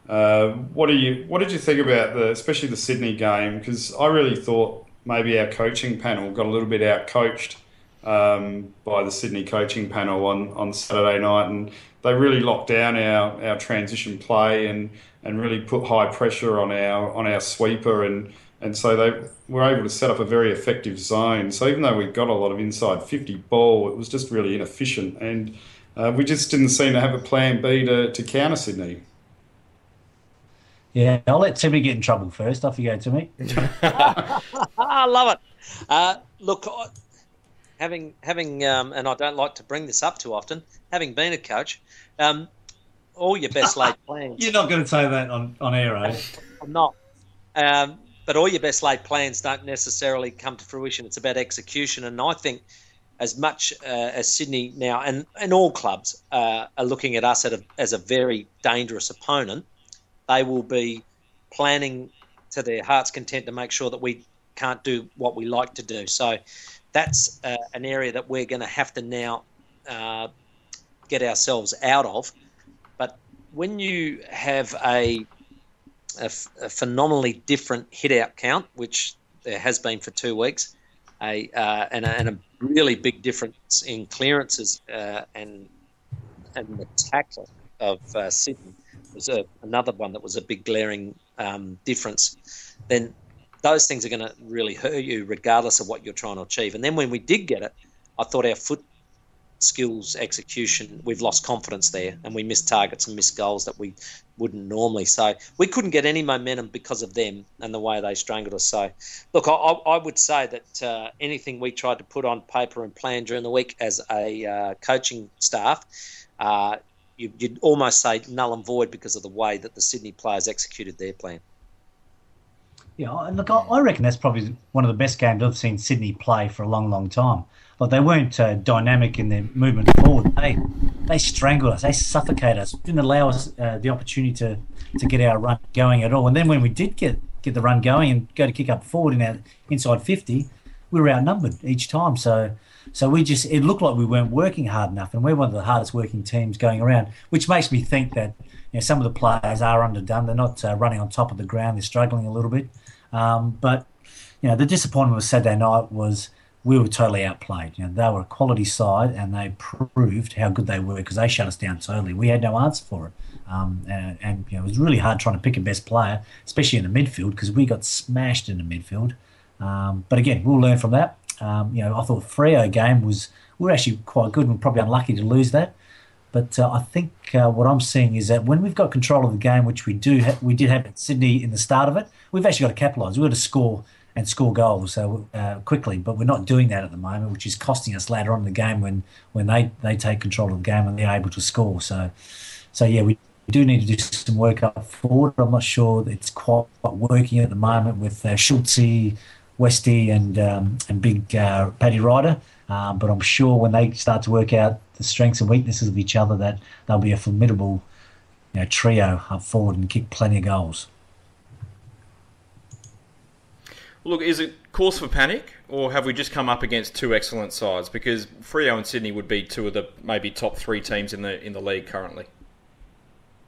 uh, what do you, what did you think about the, especially the Sydney game? Because I really thought maybe our coaching panel got a little bit outcoached um, by the Sydney coaching panel on, on Saturday night, and they really locked down our, our transition play and, and really put high pressure on our on our sweeper, and, and so they were able to set up a very effective zone. So even though we got a lot of inside fifty ball, it was just really inefficient, and uh, we just didn't seem to have a plan B to, to counter Sydney. Yeah, I'll let Timmy get in trouble first. Off you go, Timmy. I love it. Uh, look, I, having having um, and I don't like to bring this up too often, having been a coach, um, all your best laid plans. You're not going to say that on, on air, eh? I'm not. Um, but all your best laid plans don't necessarily come to fruition. It's about execution, and I think as much uh, as Sydney now and, and all clubs uh, are looking at us at a, as a very dangerous opponent, they will be planning to their heart's content to make sure that we can't do what we like to do. So that's uh, an area that we're going to have to now uh, get ourselves out of. But when you have a, a, f- a phenomenally different hit-out count, which there has been for two weeks, a, uh, and, a, and a really big difference in clearances uh, and, and the tackle of uh, Sydney, was a, another one that was a big glaring um, difference, then those things are going to really hurt you regardless of what you're trying to achieve. And then when we did get it, I thought our foot skills, execution, we've lost confidence there, and we missed targets and missed goals that we wouldn't normally. So we couldn't get any momentum because of them and the way they strangled us. So, look, I, I would say that uh, anything we tried to put on paper and plan during the week as a uh, coaching staff, uh, you, you'd almost say null and void because of the way that the Sydney players executed their plan. Yeah, and look, I reckon that's probably one of the best games I've seen Sydney play for a long, long time. Like, they weren't uh, dynamic in their movement forward. They they strangled us. They suffocated us. Didn't allow us uh, the opportunity to, to get our run going at all. And then when we did get, get the run going and go to kick up forward in our inside fifty, we were outnumbered each time. So so we just it looked like we weren't working hard enough. And we're one of the hardest working teams going around, which makes me think that, you know, some of the players are underdone. They're not uh, running on top of the ground. They're struggling a little bit. Um, but, you know, the disappointment with Saturday night was we were totally outplayed. You know, they were a quality side and they proved how good they were because they shut us down totally. We had no answer for it. Um, and, and, you know, it was really hard trying to pick a best player, especially in the midfield, because we got smashed in the midfield. Um, but, again, we'll learn from that. Um, you know, I thought Freo game was – we were actually quite good and we're probably unlucky to lose that. But uh, I think uh, what I'm seeing is that when we've got control of the game, which we do, ha- we did have at Sydney in the start of it, we've actually got to capitalise. We've got to score and score goals uh, quickly, but we're not doing that at the moment, which is costing us later on in the game when, when they, they take control of the game and they're able to score. So, so yeah, we do need to do some work up forward. I'm not sure it's quite working at the moment with uh, Schultzy, Westy and um, and Big uh, Paddy Ryder, um, but I'm sure when they start to work out the strengths and weaknesses of each other, that they'll be a formidable, you know, trio up forward and kick plenty of goals. Look, is it cause for panic, or have we just come up against two excellent sides? Because Freo and Sydney would be two of the maybe top three teams in the in the league currently.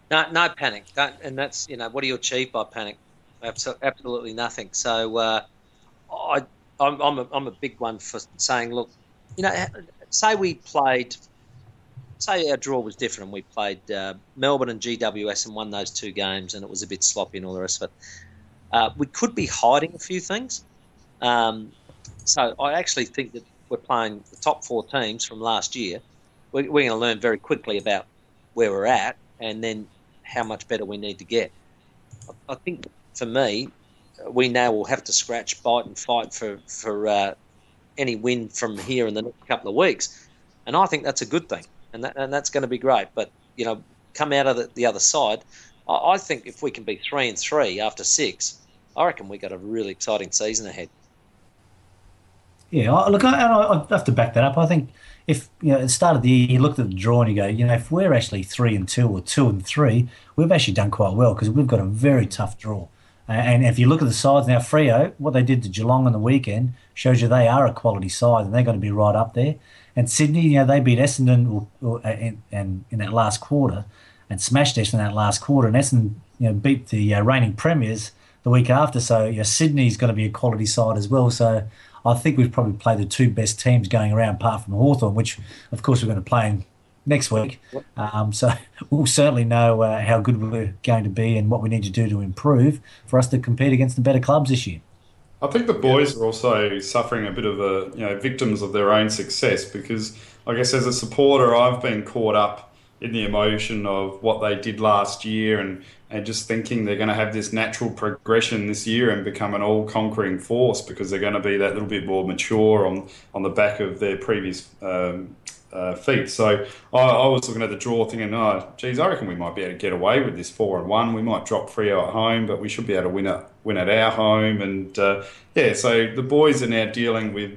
No, no panic, that, and that's, you know, what do you achieve by panic? Absolutely nothing. So uh, I I'm I'm a, I'm a big one for saying, look, you know, say we played. Say our draw was different and we played uh, Melbourne and G W S and won those two games and it was a bit sloppy and all the rest of it. Uh, we could be hiding a few things. Um, so I actually think that we're playing the top four teams from last year. We're, we're going to learn very quickly about where we're at and then how much better we need to get. I, I think for me, we now will have to scratch, bite and fight for, for uh, any win from here in the next couple of weeks. And I think that's a good thing. And, that, and that's going to be great. But, you know, come out of the, the other side, I, I think if we can be three and three after six, I reckon we got a really exciting season ahead. Yeah, I, look, I, I, I have to back that up. I think if, you know, at the start of the year, you looked at the draw and you go, you know, if we're actually three and two or two and three, we've actually done quite well because we've got a very tough draw. And if you look at the sides now, Freo, what they did to Geelong on the weekend shows you they are a quality side and they're going to be right up there. And Sydney, you know, they beat Essendon or, or, and, and in that last quarter and smashed Essendon in that last quarter. And Essendon, you know, beat the uh, reigning premiers the week after. So, you know, Sydney's going to be a quality side as well. So I think we've probably played the two best teams going around apart from Hawthorn, which, of course, we're going to play in next week. Um, so we'll certainly know uh, how good we're going to be and what we need to do to improve for us to compete against the better clubs this year. I think the boys are also suffering a bit of a, you know, victims of their own success because, I guess, as a supporter, I've been caught up in the emotion of what they did last year and and just thinking they're going to have this natural progression this year and become an all-conquering force because they're going to be that little bit more mature on, on the back of their previous um, uh, feats. So I, I was looking at the draw thinking, oh, geez, I reckon we might be able to get away with this four and one. We might drop Freo at home, but we should be able to win at, win at our home. And, uh, yeah, so the boys are now dealing with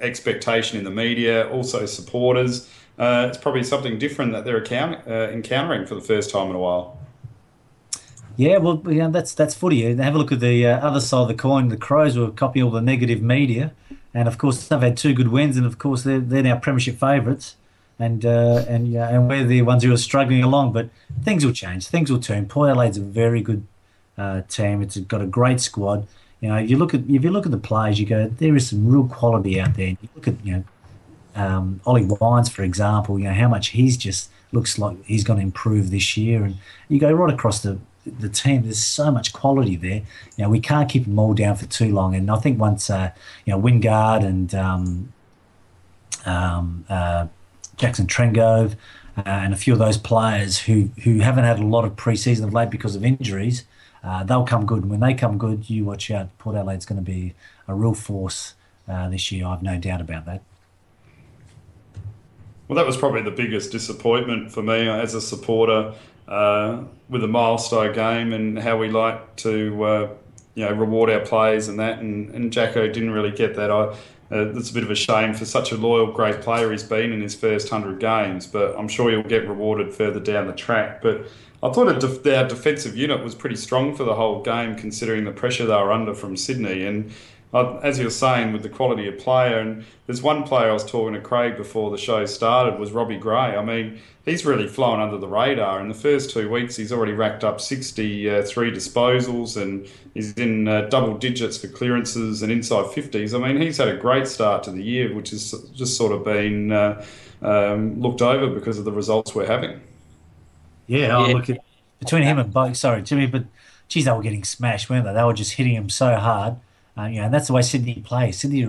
expectation in the media, also supporters. Uh, it's probably something different that they're account- uh, encountering for the first time in a while. Yeah, well, you know, that's that's footy. Have a look at the uh, other side of the coin. The Crows were copying all the negative media, and of course they've had two good wins, and of course they're they're now premiership favourites, and uh, and uh, and we're the ones who are struggling along. But things will change. Things will turn. Port Adelaide's a very good uh, team. It's got a great squad. You know, you look at if you look at the players, you go, there is some real quality out there. You look at you know, um, Ollie Wines, for example. You know how much he's just looks like he's going to improve this year, and you go right across the. the team, there's so much quality there. You know, we can't keep them all down for too long. And I think once, uh, you know, Wingard and um, um, uh, Jackson Trengove uh, and a few of those players who, who haven't had a lot of pre-season of late because of injuries, uh, they'll come good. And when they come good, you watch out. Port Adelaide's going to be a real force uh, this year. I've no doubt about that. Well, that was probably the biggest disappointment for me as a supporter. Uh, with a milestone game and how we like to, uh, you know, reward our players and that. And, and Jacko didn't really get that. I, uh, that's a bit of a shame for such a loyal, great player he's been in his first hundred games. But I'm sure he'll get rewarded further down the track. But I thought it de- our defensive unit was pretty strong for the whole game, considering the pressure they were under from Sydney. And uh, as you were saying, with the quality of player, and there's one player I was talking to Craig before the show started was Robbie Gray. I mean, he's really flown under the radar. In the first two weeks, he's already racked up sixty-three disposals and he's in uh, double digits for clearances and inside fifties. I mean, he's had a great start to the year, which has just sort of been uh, um, looked over because of the results we're having. Yeah, oh, yeah. Look at, between him and Bo, sorry, Jimmy, but geez, they were getting smashed, weren't they? They were just hitting him so hard. Uh, you know, and that's the way Sydney plays. Sydney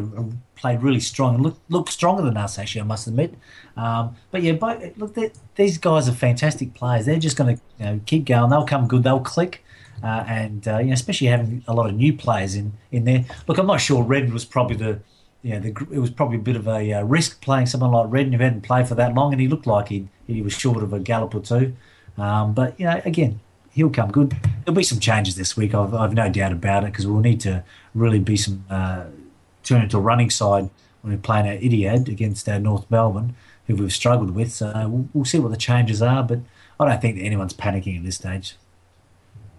played really strong and looked, looked stronger than us, actually, I must admit. Um, but, yeah, but look, these guys are fantastic players. They're just going to you know, keep going. They'll come good. They'll click. Uh, and, uh, you know, especially having a lot of new players in, in there. Look, I'm not sure Redden was probably the, you know, the, it was probably a bit of a uh, risk playing someone like Redden who hadn't played for that long, and he looked like he he was short of a gallop or two. Um, but, you know, again, he'll come good. There'll be some changes this week. I've, I've no doubt about it because we'll need to really be some uh, turn into a running side when we're playing our Etihad against our North Melbourne, who we've struggled with. So we'll, we'll see what the changes are. But I don't think that anyone's panicking at this stage.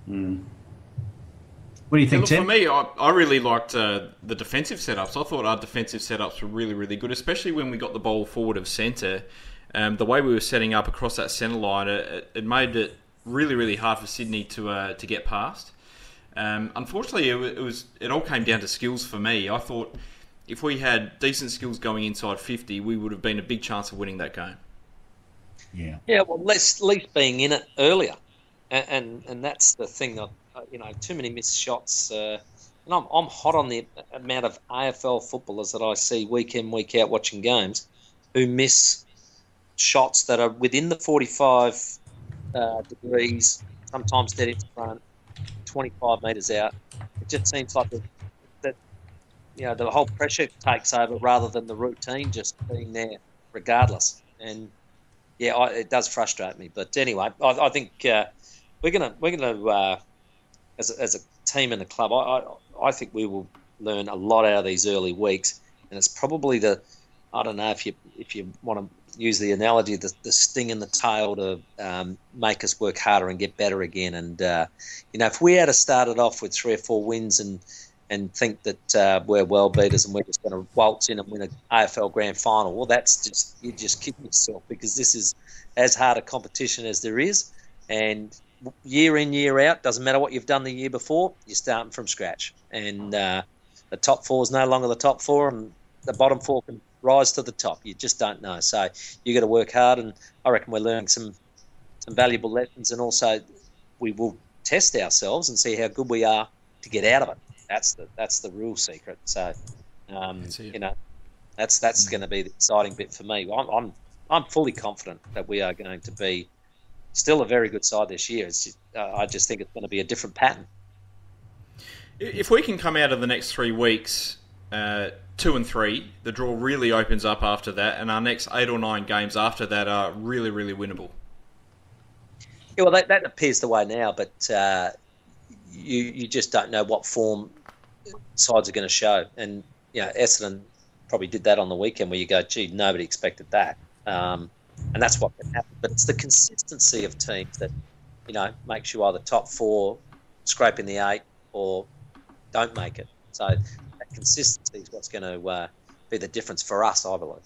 Mm. What do you think, yeah, look, Tim? For me, I, I really liked uh, the defensive setups. I thought our defensive setups were really, really good, especially when we got the ball forward of centre. Um, the way we were setting up across that centre line, it, it made it really, really hard for Sydney to uh, to get past. Um, unfortunately, it was it all came down to skills for me. I thought if we had decent skills going inside fifty, we would have been a big chance of winning that game. Yeah. Yeah. Well, at least being in it earlier, and and, and that's the thing. That, you know, too many missed shots. Uh, and I'm I'm hot on the amount of A F L footballers that I see week in week out watching games, who miss shots that are within the forty-five uh, degrees. Sometimes dead in front. twenty-five metres out. It just seems like the, the, you know, the whole pressure takes over rather than the routine just being there regardless. And, yeah, I, it does frustrate me. But anyway, I, I think uh, we're going we're gonna, uh, as, a, as a team and a club, I, I, I think we will learn a lot out of these early weeks. And it's probably the, I don't know if you if you want to use the analogy, the, the sting in the tail to um, make us work harder and get better again. And, uh, you know, if we had started off with three or four wins and and think that uh, we're world beaters and we're just going to waltz in and win an A F L grand final, well, that's just, you just kidding yourself because this is as hard a competition as there is. And year in, year out, doesn't matter what you've done the year before, you're starting from scratch. And uh, the top four is no longer the top four and the bottom four can rise to the top. You just don't know. So you got to work hard, and I reckon we're learning some some valuable lessons, and also we will test ourselves and see how good we are to get out of it. That's the that's the real secret. So um, you know, that's that's going to be the exciting bit for me. I'm I'm I'm fully confident that we are going to be still a very good side this year. It's, uh, I just think it's going to be a different pattern. If we can come out of the next three weeks uh, two and three, the draw really opens up after that, and our next eight or nine games after that are really, really winnable. Yeah, well, that, that appears the way now, but uh, you you just don't know what form sides are going to show. And, you know, Essendon probably did that on the weekend where you go, gee, nobody expected that. Um, and that's what can happen. But it's the consistency of teams that, you know, makes you either top four, scraping the eight, or don't make it. So that consistency is what's going to uh, be the difference for us, I believe.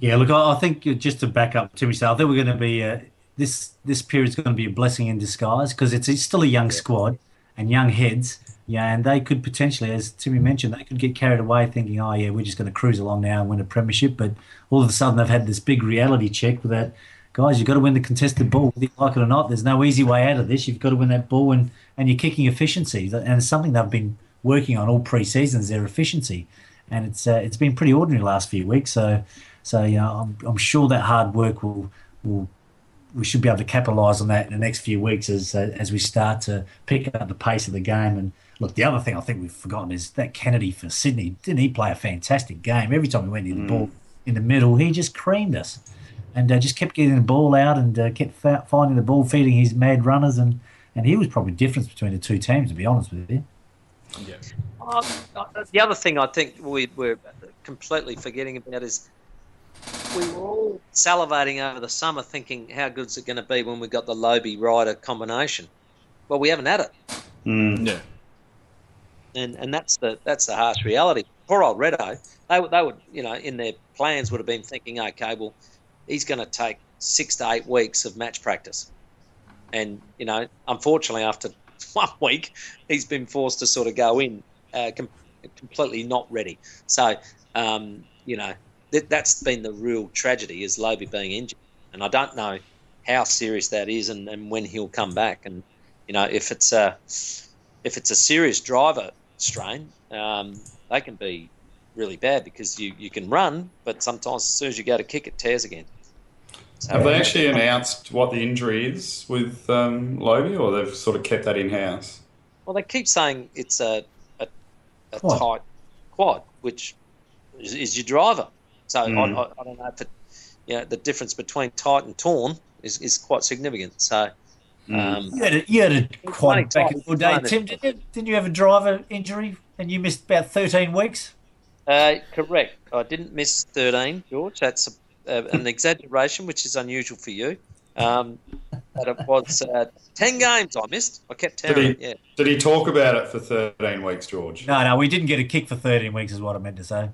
Yeah, look, I think just to back up Timmy, so I think we're going to be uh, this this period is going to be a blessing in disguise because it's, it's still a young yeah. squad and young heads, yeah, and they could potentially, as Timmy mentioned, they could get carried away thinking, oh yeah, we're just going to cruise along now and win a premiership, but all of a sudden they've had this big reality check with that. Guys, you've got to win the contested ball, whether you like it or not. There's no easy way out of this. You've got to win that ball, and, and your kicking efficiency. And it's something they've been working on all pre-seasons, their efficiency. And it's uh, it's been pretty ordinary the last few weeks. So, so you know, I'm, I'm sure that hard work will, will we should be able to capitalise on that in the next few weeks as uh, as we start to pick up the pace of the game. And look, the other thing I think we've forgotten is that Kennedy for Sydney, didn't he play a fantastic game? Every time he went near the mm. ball in the middle, he just creamed us. And uh, just kept getting the ball out and uh, kept fa- finding the ball, feeding his mad runners. And, and he was probably the difference between the two teams, to be honest with you. Yeah. Um, the other thing I think we, we're completely forgetting about is we were all salivating over the summer thinking how good's it going to be when we got the Lobe-Ryder combination. Well, we haven't had it. Mm. Yeah. And and that's the that's the harsh reality. Poor old Reddo, they, they would, you know, in their plans would have been thinking, okay, well, he's going to take six to eight weeks of match practice. And, you know, unfortunately, after one week, he's been forced to sort of go in uh, com- completely not ready. So, um, you know, th- that's been the real tragedy is Lobe being injured. And I don't know how serious that is and, and when he'll come back. And, you know, if it's a, if it's a serious driver strain, um, they can be really bad because you, you can run, but sometimes as soon as you go to kick, it tears again. So, have they actually announced what the injury is with um, Lobe, or they've sort of kept that in-house? Well, they keep saying it's a a, a quad. tight quad, which is, is your driver. So mm. I, I, I don't know if it, you know, the difference between tight and torn is, is quite significant. So mm. um, you, had a, you had a quad back in the day, Tim. Did you, did you have a driver injury and you missed about thirteen weeks? Uh, correct. I didn't miss thirteen, George. That's a, uh, an exaggeration, which is unusual for you. Um, but it was uh, ten games I missed. I kept telling him. Yeah. Did he talk about it for thirteen weeks, George? No, no, we didn't get a kick for thirteen weeks is what I meant to say.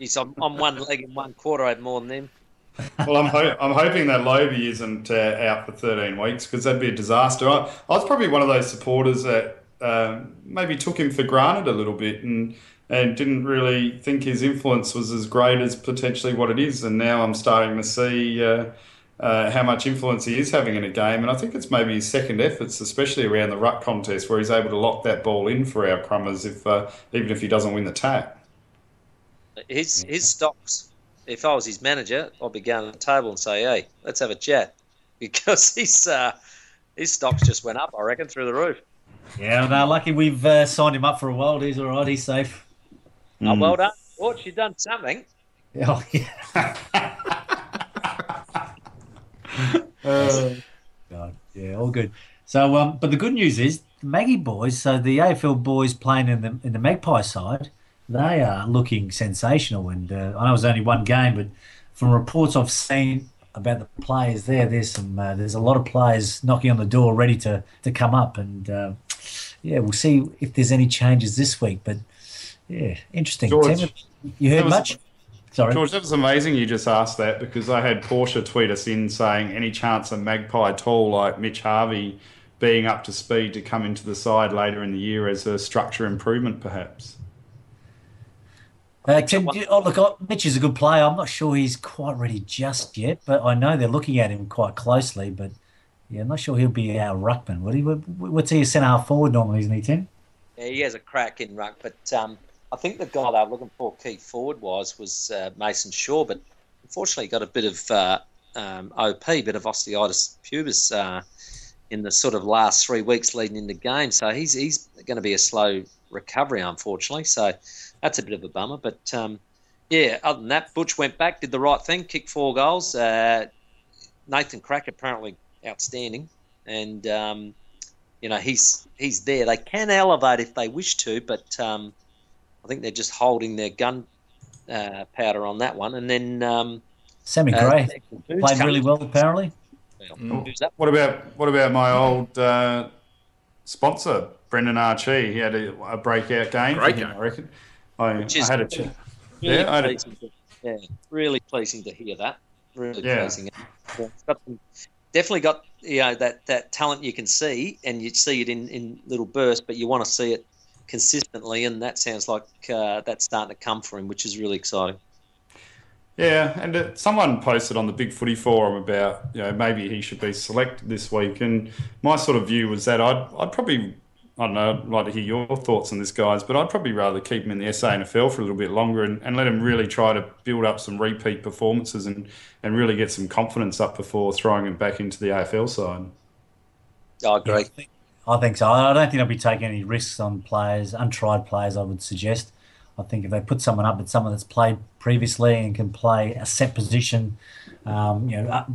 Jeez, I'm, I'm one leg and one quarter. I had more than him. Well, I'm, ho- I'm hoping that Lobe isn't uh, out for thirteen weeks because that'd be a disaster. I, I was probably one of those supporters that uh, maybe took him for granted a little bit and and didn't really think his influence was as great as potentially what it is. And now I'm starting to see uh, uh, how much influence he is having in a game. And I think it's maybe his second efforts, especially around the ruck contest, where he's able to lock that ball in for our crummers, if, uh, even if he doesn't win the tap. His, his stocks, if I was his manager, I'd be going to the table and say, hey, let's have a chat. Because his, uh, his stocks just went up, I reckon, through the roof. Yeah, no, lucky we've uh, signed him up for a while. He's all right, he's safe. Oh, well done, George. You've done something. Oh, yeah. uh, God, yeah, all good. So, um, but the good news is the Maggie boys, so the A F L boys playing in the in the Magpie side, they are looking sensational. And uh, I know it was only one game, but from reports I've seen about the players there, there's some uh, there's a lot of players knocking on the door ready to, to come up. And, uh, yeah, we'll see if there's any changes this week. But, yeah, interesting. George, you heard was, much? Sorry. George, that was amazing you just asked that because I had Porsche tweet us in saying any chance a Magpie tall like Mitch Harvey being up to speed to come into the side later in the year as a structure improvement perhaps? Uh, Tim, you, oh, look, oh, Mitch is a good player. I'm not sure he's quite ready just yet, but I know they're looking at him quite closely. But, yeah, I'm not sure he'll be our ruckman, would he? What's he, a centre-half forward normally, isn't he, Tim? Yeah, he has a crack in ruck, but... Um... I think the guy they were looking for key forward-wise was uh, Mason Shaw, but unfortunately he got a bit of uh, um, O P, bit of osteitis pubis uh, in the sort of last three weeks leading into game. So he's he's going to be a slow recovery, unfortunately. So that's a bit of a bummer. But, um, yeah, other than that, Butch went back, did the right thing, kicked four goals. Uh, Nathan Crack apparently outstanding. And, um, you know, he's he's there. They can elevate if they wish to, but um, I think they're just holding their gun uh, powder on that one. And then... Um, Sammy Gray uh, played really well, apparently. What about what about my old uh, sponsor, Brendan Archie? He had a, a breakout game. Great game, I reckon. I, Which is I had a really, yeah, I had a, to, yeah, really pleasing to hear that. Really yeah. pleasing. Yeah, got some, definitely got you know that, that talent you can see, and you see it in, in little bursts, but you want to see it consistently, and that sounds like uh, that's starting to come for him, which is really exciting. Yeah, and uh, someone posted on the Big Footy forum about, you know, maybe he should be selected this week, and my sort of view was that I'd I'd probably, I don't know, I'd like to hear your thoughts on this, guys, but I'd probably rather keep him in the S A N F L for a little bit longer and, and let him really try to build up some repeat performances and, and really get some confidence up before throwing him back into the A F L side. I agree. Yeah, I, think, I think so. I don't think they'll be taking any risks on players, untried players, I would suggest. I think if they put someone up, it's someone that's played previously and can play a set position. Um, you know, uh,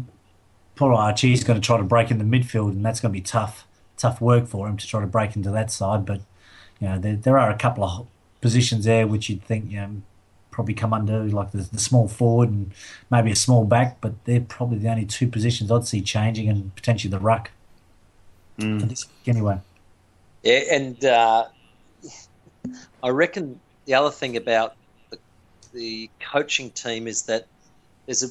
poor Archie's going to try to break in the midfield, and that's going to be tough, tough work for him to try to break into that side. But you know, there, there are a couple of positions there which you'd think you know probably come under, like the, the small forward and maybe a small back. But they're probably the only two positions I'd see changing, and potentially the ruck. Mm. For this week anyway. Yeah, and uh, I reckon. The other thing about the, the coaching team is that there's a,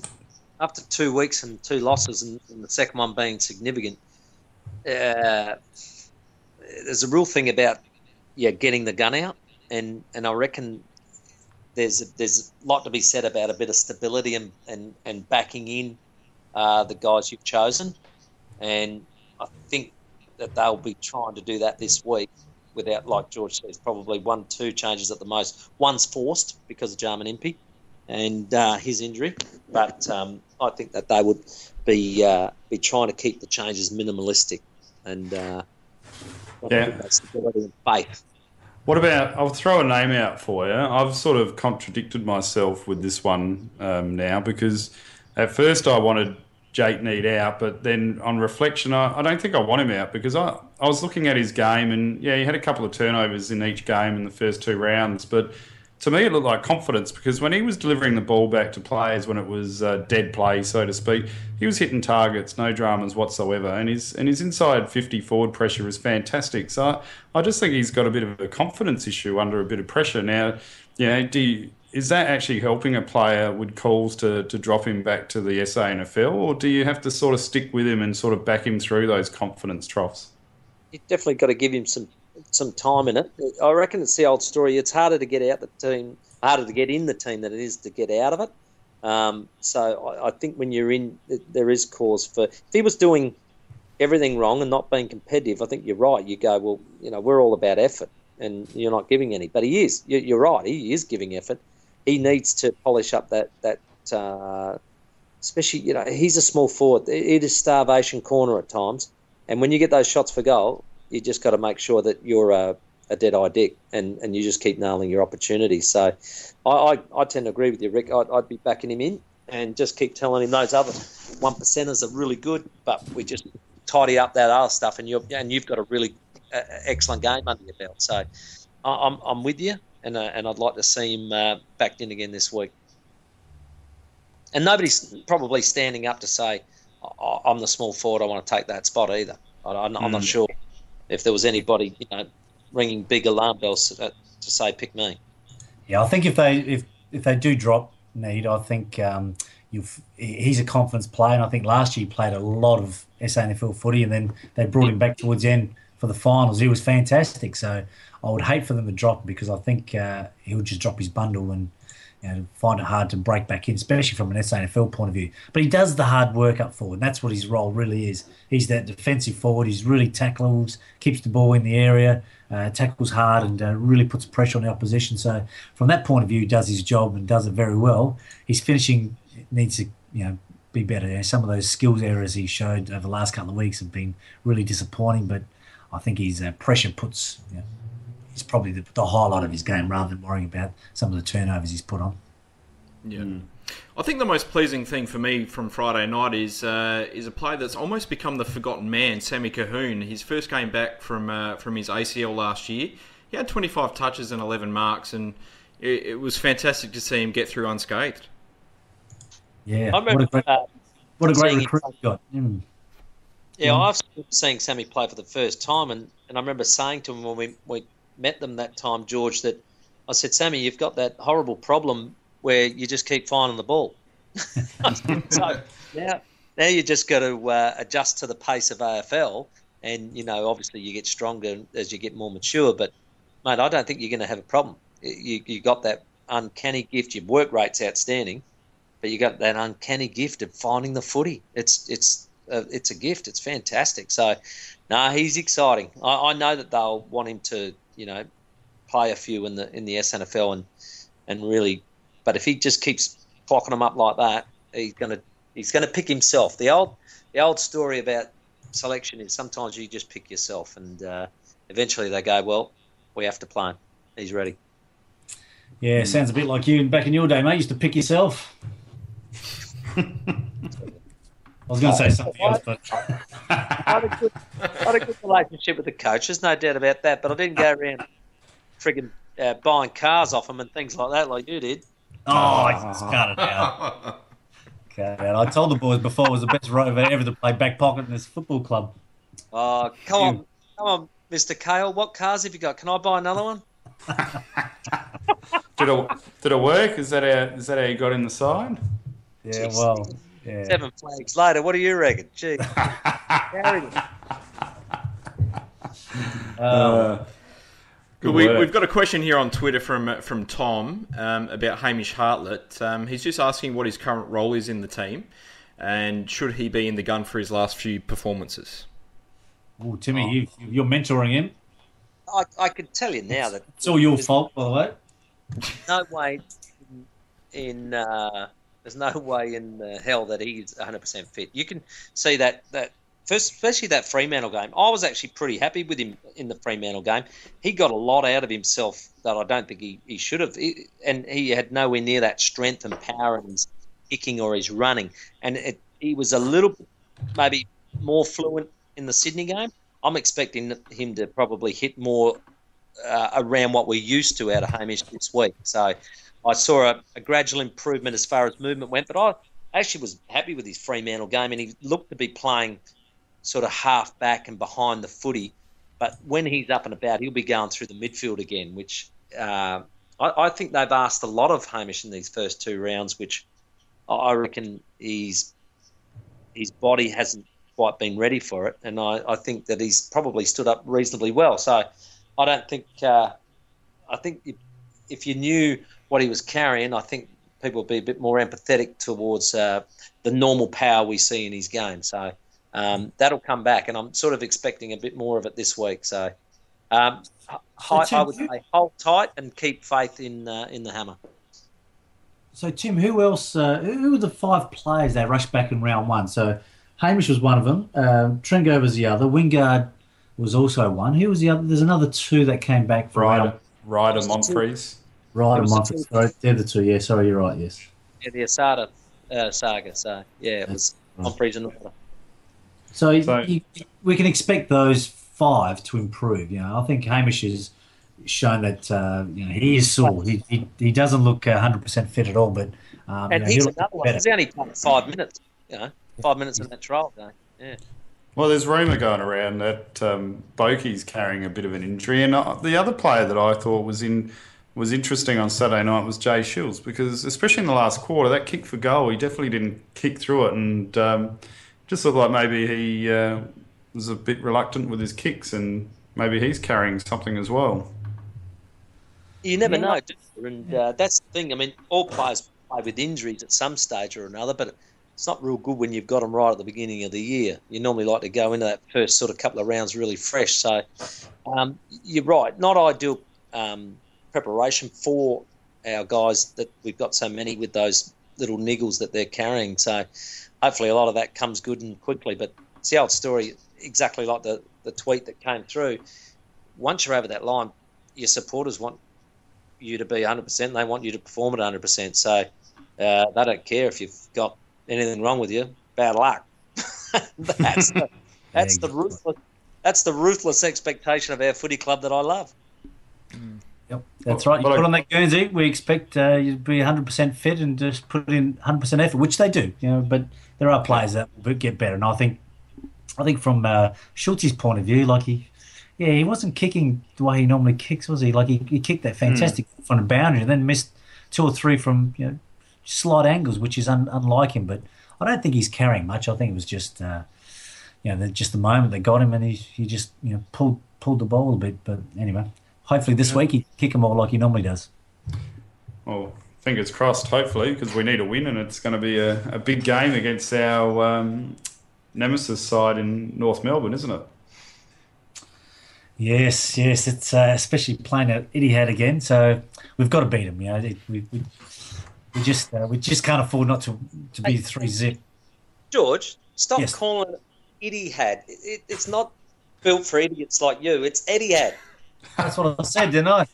after two weeks and two losses, and, and the second one being significant, uh, there's a real thing about yeah getting the gun out, and, and I reckon there's a, there's a lot to be said about a bit of stability and and, and backing in uh, the guys you've chosen, and I think that they'll be trying to do that this week. Without, like George says, probably one, two changes at the most. One's forced because of Jarman Impey and uh, his injury, but um, I think that they would be uh, be trying to keep the changes minimalistic and uh, yeah. stability and faith. What about? I'll throw a name out for you. I've sort of contradicted myself with this one um, now, because at first I wanted Jake Need out, but then on reflection, I, I don't think I want him out, because I, I was looking at his game, and yeah, he had a couple of turnovers in each game in the first two rounds, but to me it looked like confidence, because when he was delivering the ball back to players when it was uh, dead play, so to speak, he was hitting targets, no dramas whatsoever, and his and his inside fifty forward pressure was fantastic. So I, I just think he's got a bit of a confidence issue under a bit of pressure now. You know, do you, is that actually helping a player with calls to, to drop him back to the S A N F L, or do you have to sort of stick with him and sort of back him through those confidence troughs? You've definitely got to give him some some time in it. I reckon it's the old story. It's harder to get out the team, harder to get in the team than it is to get out of it. Um, so I, I think when you're in, there is cause for. If he was doing everything wrong and not being competitive, I think you're right. You go, well, you know, we're all about effort, and you're not giving any. But he is. You're right. He is giving effort. He needs to polish up that, that uh, especially, you know, he's a small forward. It is starvation corner at times. And when you get those shots for goal, you just got to make sure that you're a, a dead-eye dick and, and you just keep nailing your opportunities. So I, I, I tend to agree with you, Rick. I'd, I'd be backing him in and just keep telling him those other one percenters are really good, but we just tidy up that other stuff, and, you're, and you've got a really uh, excellent game under your belt. So I, I'm, I'm with you. And, uh, and I'd like to see him uh, backed in again this week. And nobody's probably standing up to say, oh, I'm the small forward, I want to take that spot either. I, I'm, mm. I'm not sure if there was anybody, you know, ringing big alarm bells to, uh, to say, pick me. Yeah, I think if they if, if they do drop Need, I think um, you've, he's a confidence player, and I think last year he played a lot of S A N F L footy, and then they brought him back towards the end for the finals. He was fantastic, so I would hate for them to drop, because I think uh, he'll just drop his bundle and you know, find it hard to break back in, especially from an S A N F L point of view. But he does the hard work up forward, and that's what his role really is. He's that defensive forward. He's really tackles, keeps the ball in the area, uh, tackles hard, and uh, really puts pressure on the opposition. So from that point of view, he does his job and does it very well. His finishing needs to you know be better. You know, some of those skills errors he showed over the last couple of weeks have been really disappointing, but I think his uh, pressure puts, you know, is probably the, the highlight of his game rather than worrying about some of the turnovers he's put on. Yeah. Mm. I think the most pleasing thing for me from Friday night is uh, is a player that's almost become the forgotten man, Sammy Cahoon. His first game back from uh, from his A C L last year, he had twenty-five touches and eleven marks, and it, it was fantastic to see him get through unscathed. Yeah, I remember, what a great, uh, what a great recruit he got. Mm. Yeah, mm. I was seeing Sammy play for the first time, and, and I remember saying to him when we, we met them that time, George, that I said, Sammy, you've got that horrible problem where you just keep finding the ball. So now, now you just got to uh, adjust to the pace of A F L, and you know, obviously, you get stronger as you get more mature. But mate, I don't think you're going to have a problem. You you got that uncanny gift. Your work rate's outstanding, but you got that uncanny gift of finding the footy. It's it's uh, it's a gift. It's fantastic. So, no, he's exciting. I, I know that they'll want him to, you know, play a few in the in the S N F L and and really. But if he just keeps clocking them up like that, he's gonna he's gonna pick himself. The old the old story about selection is sometimes you just pick yourself, and uh, eventually they go, well, we have to play him. He's ready. Yeah, sounds a bit like you back in your day, mate. You used to pick yourself. I was going to say something else, but I had a good, I had a good relationship with the coach. There's no doubt about that. But I didn't go around frigging uh, buying cars off them and things like that, like you did. Oh, I just cut it out. Cut it out. I told the boys before I was the best rover ever to play back pocket in this football club. Oh, come on, come on, Mister Cale. What cars have you got? Can I buy another one? did, it, did it work? Is that how, is that how you got in the side? Yeah, Jeez, well, yeah. Seven flags later. What do you reckon? Gee, uh We, we've got a question here on Twitter from from Tom um, about Hamish Hartlett. Um, he's just asking what his current role is in the team, and should he be in the gun for his last few performances? Ooh, Timmy, oh, Timmy, you, you're mentoring him. I, I can tell you now that it's all your fault, by the way. No way in uh, there's no way in the hell that he's one hundred percent fit. You can see that that. First, especially that Fremantle game. I was actually pretty happy with him in the Fremantle game. He got a lot out of himself that I don't think he, he should have. He, and he had nowhere near that strength and power in his kicking or his running. And it, he was a little maybe more fluent in the Sydney game. I'm expecting him to probably hit more uh, around what we're used to out of Hamish this week. So I saw a, a gradual improvement as far as movement went. But I actually was happy with his Fremantle game, and he looked to be playing sort of half back and behind the footy, but when he's up and about, he'll be going through the midfield again, which uh, I, I think they've asked a lot of Hamish in these first two rounds, which I reckon he's, his body hasn't quite been ready for it, and I, I think that he's probably stood up reasonably well. So I don't think uh, I think if, if you knew what he was carrying, I think people would be a bit more empathetic towards uh, the normal power we see in his game. So Um, that'll come back, and I'm sort of expecting a bit more of it this week. So, um, hi, so Tim, I would say hold tight and keep faith in uh, in the hammer. So, Tim, who else? Uh, who were the five players that rushed back in round one? So, Hamish was one of them. Um, Trengove was the other. Wingard was also one. Who was the other? There's another two that came back. Ryder, Ryder Monfries. Ryder Monfries. Sorry, they're the two. Yeah, sorry, you're right. Yes. Yeah, the Asada uh, saga. So, yeah, it was Monfries and Ryder. So, so you, we can expect those five to improve. You know, I think Hamish has shown that uh, you know, he is sore. He, he, he doesn't look uh, one hundred percent fit at all. But um, and you know, he's another one. He's only five minutes. You know, five minutes in that trial game. Yeah. Well, there's rumour going around that um, Bokey's carrying a bit of an injury, and I, the other player that I thought was in was interesting on Saturday night was Jay Shields, because especially in the last quarter, that kick for goal, he definitely didn't kick through it, and. Um, Just looked like maybe he uh, was a bit reluctant with his kicks, and maybe he's carrying something as well. You never know, do you? And uh, that's the thing. I mean, all players play with injuries at some stage or another, but it's not real good when you've got them right at the beginning of the year. You normally like to go into that first sort of couple of rounds really fresh. So um, you're right, not ideal um, preparation for our guys that we've got so many with those little niggles that they're carrying. So hopefully a lot of that comes good and quickly. But it's the old story, exactly like the, the tweet that came through. Once you're over that line, your supporters want you to be one hundred percent. They want you to perform at one hundred percent. So uh, they don't care if you've got anything wrong with you. Bad luck. that's the, that's the ruthless that's the ruthless expectation of our footy club that I love. Mm. Yep, that's right. You put on that Guernsey, we expect uh, you to be one hundred percent fit and just put in one hundred percent effort, which they do. You know, but there are players that will get better, and I think, I think from uh, Schultz's point of view, like he, yeah, he wasn't kicking the way he normally kicks, was he? Like he, he kicked that fantastic mm. from the boundary, and then missed two or three from you know slight angles, which is un- unlike him. But I don't think he's carrying much. I think it was just, uh, you know, just the moment they got him, and he he just you know pulled pulled the ball a bit. But anyway. Hopefully this week he kick them all like he normally does. Well, fingers crossed, hopefully, because we need a win, and it's going to be a, a big game against our um, nemesis side in North Melbourne, isn't it? Yes, yes, it's uh, especially playing at Etihad again, so we've got to beat them. You know, it, we, we, we just uh, we just can't afford not to to be hey, three zip. George, stop yes. calling it Etihad. It, it's not built for idiots like you. It's Etihad. That's what I said, didn't I?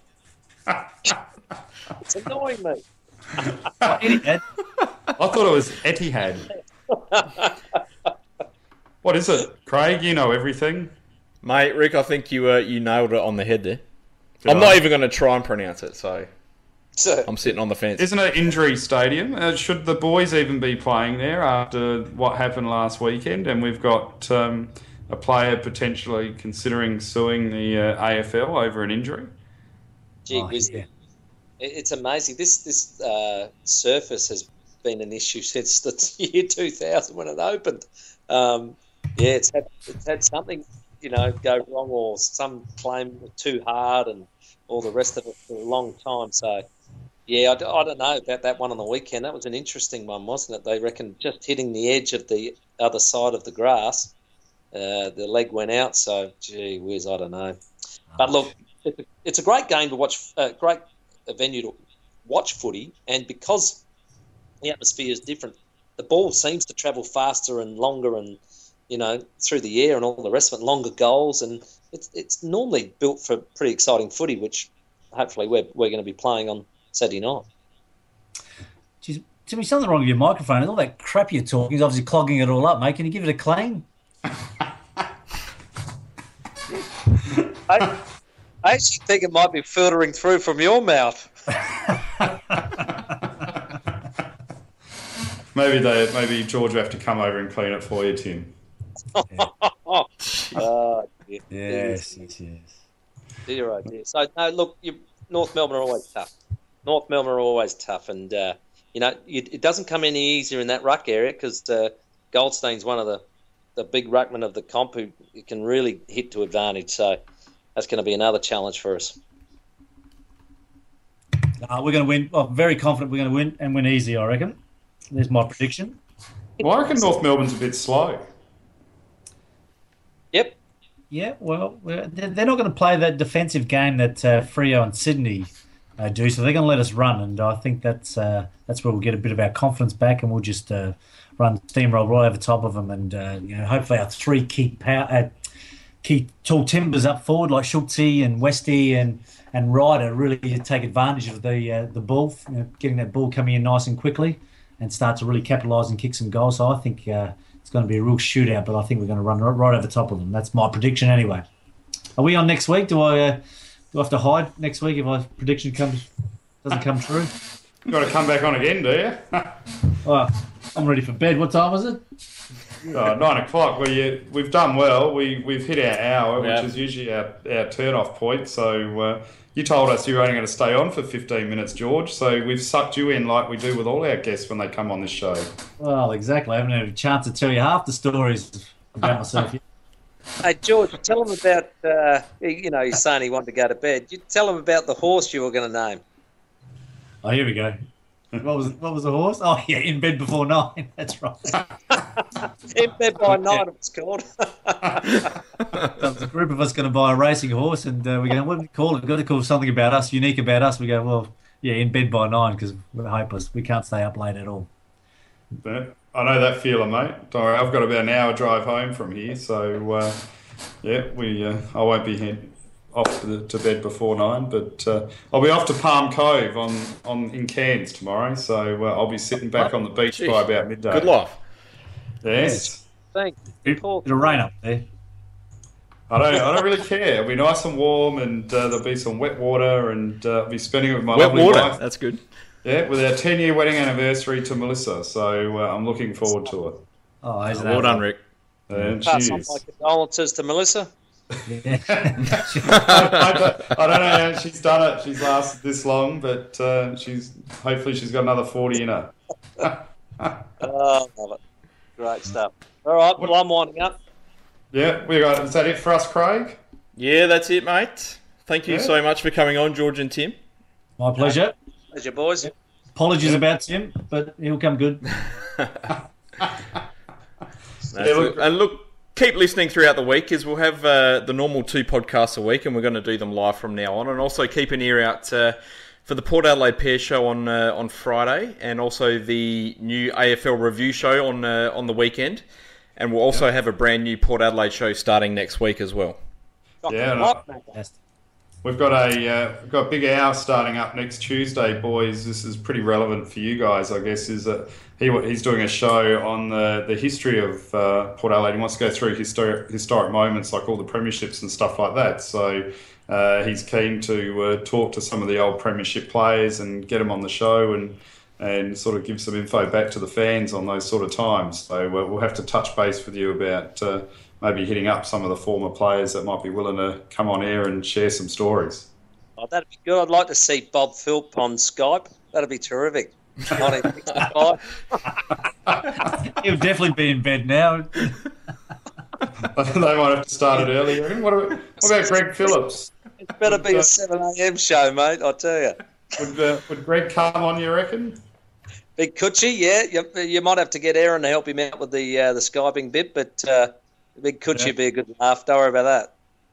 It's annoying me. I thought it was Etihad. What is it, Craig? You know everything, mate. Rick, I think you uh, you nailed it on the head there. Did I'm I? not even going to try and pronounce it, so so I'm sitting on the fence. Isn't it Injury Stadium? Uh, should the boys even be playing there after what happened last weekend? And we've got. Um, A player potentially considering suing the uh, A F L over an injury. Gee, oh, yeah. It's amazing. This this uh, surface has been an issue since the year two thousand when it opened. Um, yeah, it's had, it's had something you know go wrong, or some claim too hard, and all the rest of it for a long time. So yeah, I, I don't know about that one on the weekend. That was an interesting one, wasn't it? They reckon just hitting the edge of the other side of the grass. Uh, the leg went out, so gee whiz, I don't know. But look, it's a, it's a great game to watch, a uh, great venue to watch footy, and because the atmosphere is different, the ball seems to travel faster and longer, and you know through the air and all the rest of it, longer goals, and it's it's normally built for pretty exciting footy, which hopefully we're we're going to be playing on Saturday night. Jeez, Timmy, something wrong with your microphone. All that crap you're talking is obviously clogging it all up, mate. Can you give it a clean? I, I actually think it might be filtering through from your mouth. Maybe they, maybe George will have to come over and clean it for you, Tim. Yeah. uh, yeah. Yes, yes, yes. Dear, oh dear. So, no, look, you, North Melbourne are always tough. North Melbourne are always tough, and uh, you know you, it doesn't come any easier in that ruck area because uh, Goldstein's one of the. the big ruckman of the comp who can really hit to advantage. So that's going to be another challenge for us. Uh, we're going to win. I'm very confident we're going to win and win easy, I reckon. There's my prediction. Well, I reckon North Melbourne's a bit slow. Yep. Yeah, well, they're not going to play that defensive game that uh, Freo and Sydney uh, do, so they're going to let us run, and I think that's uh, that's where we'll get a bit of our confidence back, and we'll just... Uh, run steamroll right over top of them, and uh, you know hopefully our three key power, uh, key tall timbers up forward like Schultzy and Westy and and Ryder really take advantage of the uh, the ball, you know, getting that ball coming in nice and quickly, and start to really capitalise and kick some goals. So I think uh, it's going to be a real shootout, but I think we're going to run right over top of them. That's my prediction anyway. Are we on next week? Do I uh, do I have to hide next week if my prediction comes doesn't come true? You've got to come back on again, do you? Oh. I'm ready for bed. What time was it? Oh, nine o'clock. We, we've done well. We, we've hit our hour, yeah. which is usually our, our turn-off point. So uh, you told us you were only going to stay on for fifteen minutes, George. So we've sucked you in like we do with all our guests when they come on this show. Well, exactly. I haven't had a chance to tell you half the stories about myself yet. Hey, George, tell him about, uh, you know, he's saying he wanted to go to bed. You tell him about the horse you were going to name. Oh, here we go. What was what was the horse? Oh, yeah, In Bed Before Nine. That's right. In Bed by Nine, it was called. So a group of us going to buy a racing horse, and uh, we're going, what do we call it? We've got to call something about us, unique about us. We go, well, yeah, in bed by nine because we're hopeless. We can't stay up late at all. That, I know that feeling, mate. Don't worry, I've got about an hour drive home from here, so uh, yeah, we uh, I won't be head off to, the, to bed before nine, but uh, I'll be off to Palm Cove on, on in Cairns tomorrow, so uh, I'll be sitting back on the beach Jeez. by about midday. Good life. Yes. Thanks. It, it'll rain up there. I don't. I don't really care. It'll be nice and warm, and uh, there'll be some wet water, and uh, I'll be spending it with my wet lovely water. wife. That's good. Yeah, with our ten-year wedding anniversary to Melissa, so uh, I'm looking forward to it. Oh, isn't well that done, Rick. And pass on my condolences to Melissa. Yeah. I, don't, I don't know how she's done it. She's lasted this long, but uh, she's hopefully she's got another forty in her. Oh, I love it. Great stuff. All right, well, I'm winding up. Yeah, we got. Is that it for us, Craig? Yeah, that's it, mate. Thank you yeah. so much for coming on, George and Tim. My pleasure. Pleasure, boys. Yep. Apologies yep. about Tim, but he'll come good. look, and look, keep listening throughout the week, as we'll have uh, the normal two podcasts a week, and we're going to do them live from now on. And also keep an ear out uh, for the Port Adelaide Pair show on uh, on Friday, and also the new A F L review show on uh, on the weekend. And we'll also yeah. have a brand new Port Adelaide show starting next week as well. Yeah, no. We've got a uh, we've got a big hour starting up next Tuesday, boys. This is pretty relevant for you guys, I guess. Is that he he's doing a show on the, the history of uh, Port Adelaide. He wants to go through historic historic moments like all the premierships and stuff like that. So uh, he's keen to uh, talk to some of the old premiership players and get them on the show and. and sort of give some info back to the fans on those sort of times. So uh, we'll have to touch base with you about uh, maybe hitting up some of the former players that might be willing to come on air and share some stories. Oh, that'd be good. I'd like to see Bob Philp on Skype. That'd be terrific. He'll definitely be in bed now. They might have to start it earlier. What about, what about Greg Phillips? It better be a seven a.m. show, mate, I tell you. Would, uh, would Greg come on, you reckon? Big Coochie, yeah. You, you might have to get Aaron to help him out with the uh, the Skyping bit, but uh, Big Coochie yeah. would be a good laugh. Don't worry about that.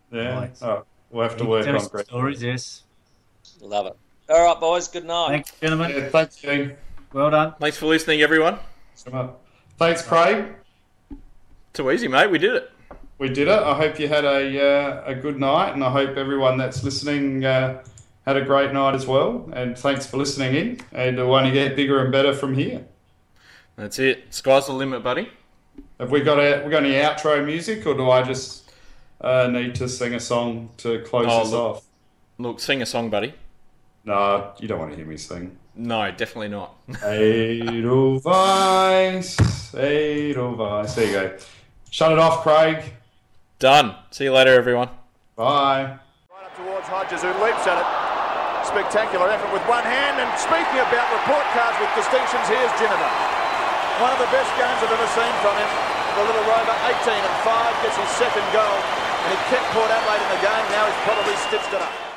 Yeah, right. Oh, we'll have to work on Greg. Stories, yes. Love it. All right, boys, good night. Thanks, gentlemen. Yeah, thanks, Gene. Well done. Thanks for listening, everyone. Thanks, Craig. Too easy, mate. We did it. We did it. I hope you had a, uh, a good night, and I hope everyone that's listening... Uh, Had a great night as well, and thanks for listening in, and it'll only get bigger and better from here. That's it. Sky's the limit, buddy. Have we got a, we got any outro music, or do I just uh, need to sing a song to close oh, this look, off? Look, sing a song, buddy. No, you don't want to hear me sing. No, definitely not. Edelweiss, Edelweiss. There you go. Shut it off, Craig. Done. See you later, everyone. Bye. Right up towards Hodges, who leaps at it. Spectacular effort with one hand, and speaking about report cards with distinctions, here's Ginever. One of the best games I've ever seen from him. The little rover, eighteen and five, gets his second goal, and he kept Port Adelaide in the game. Now he's probably stitched it up.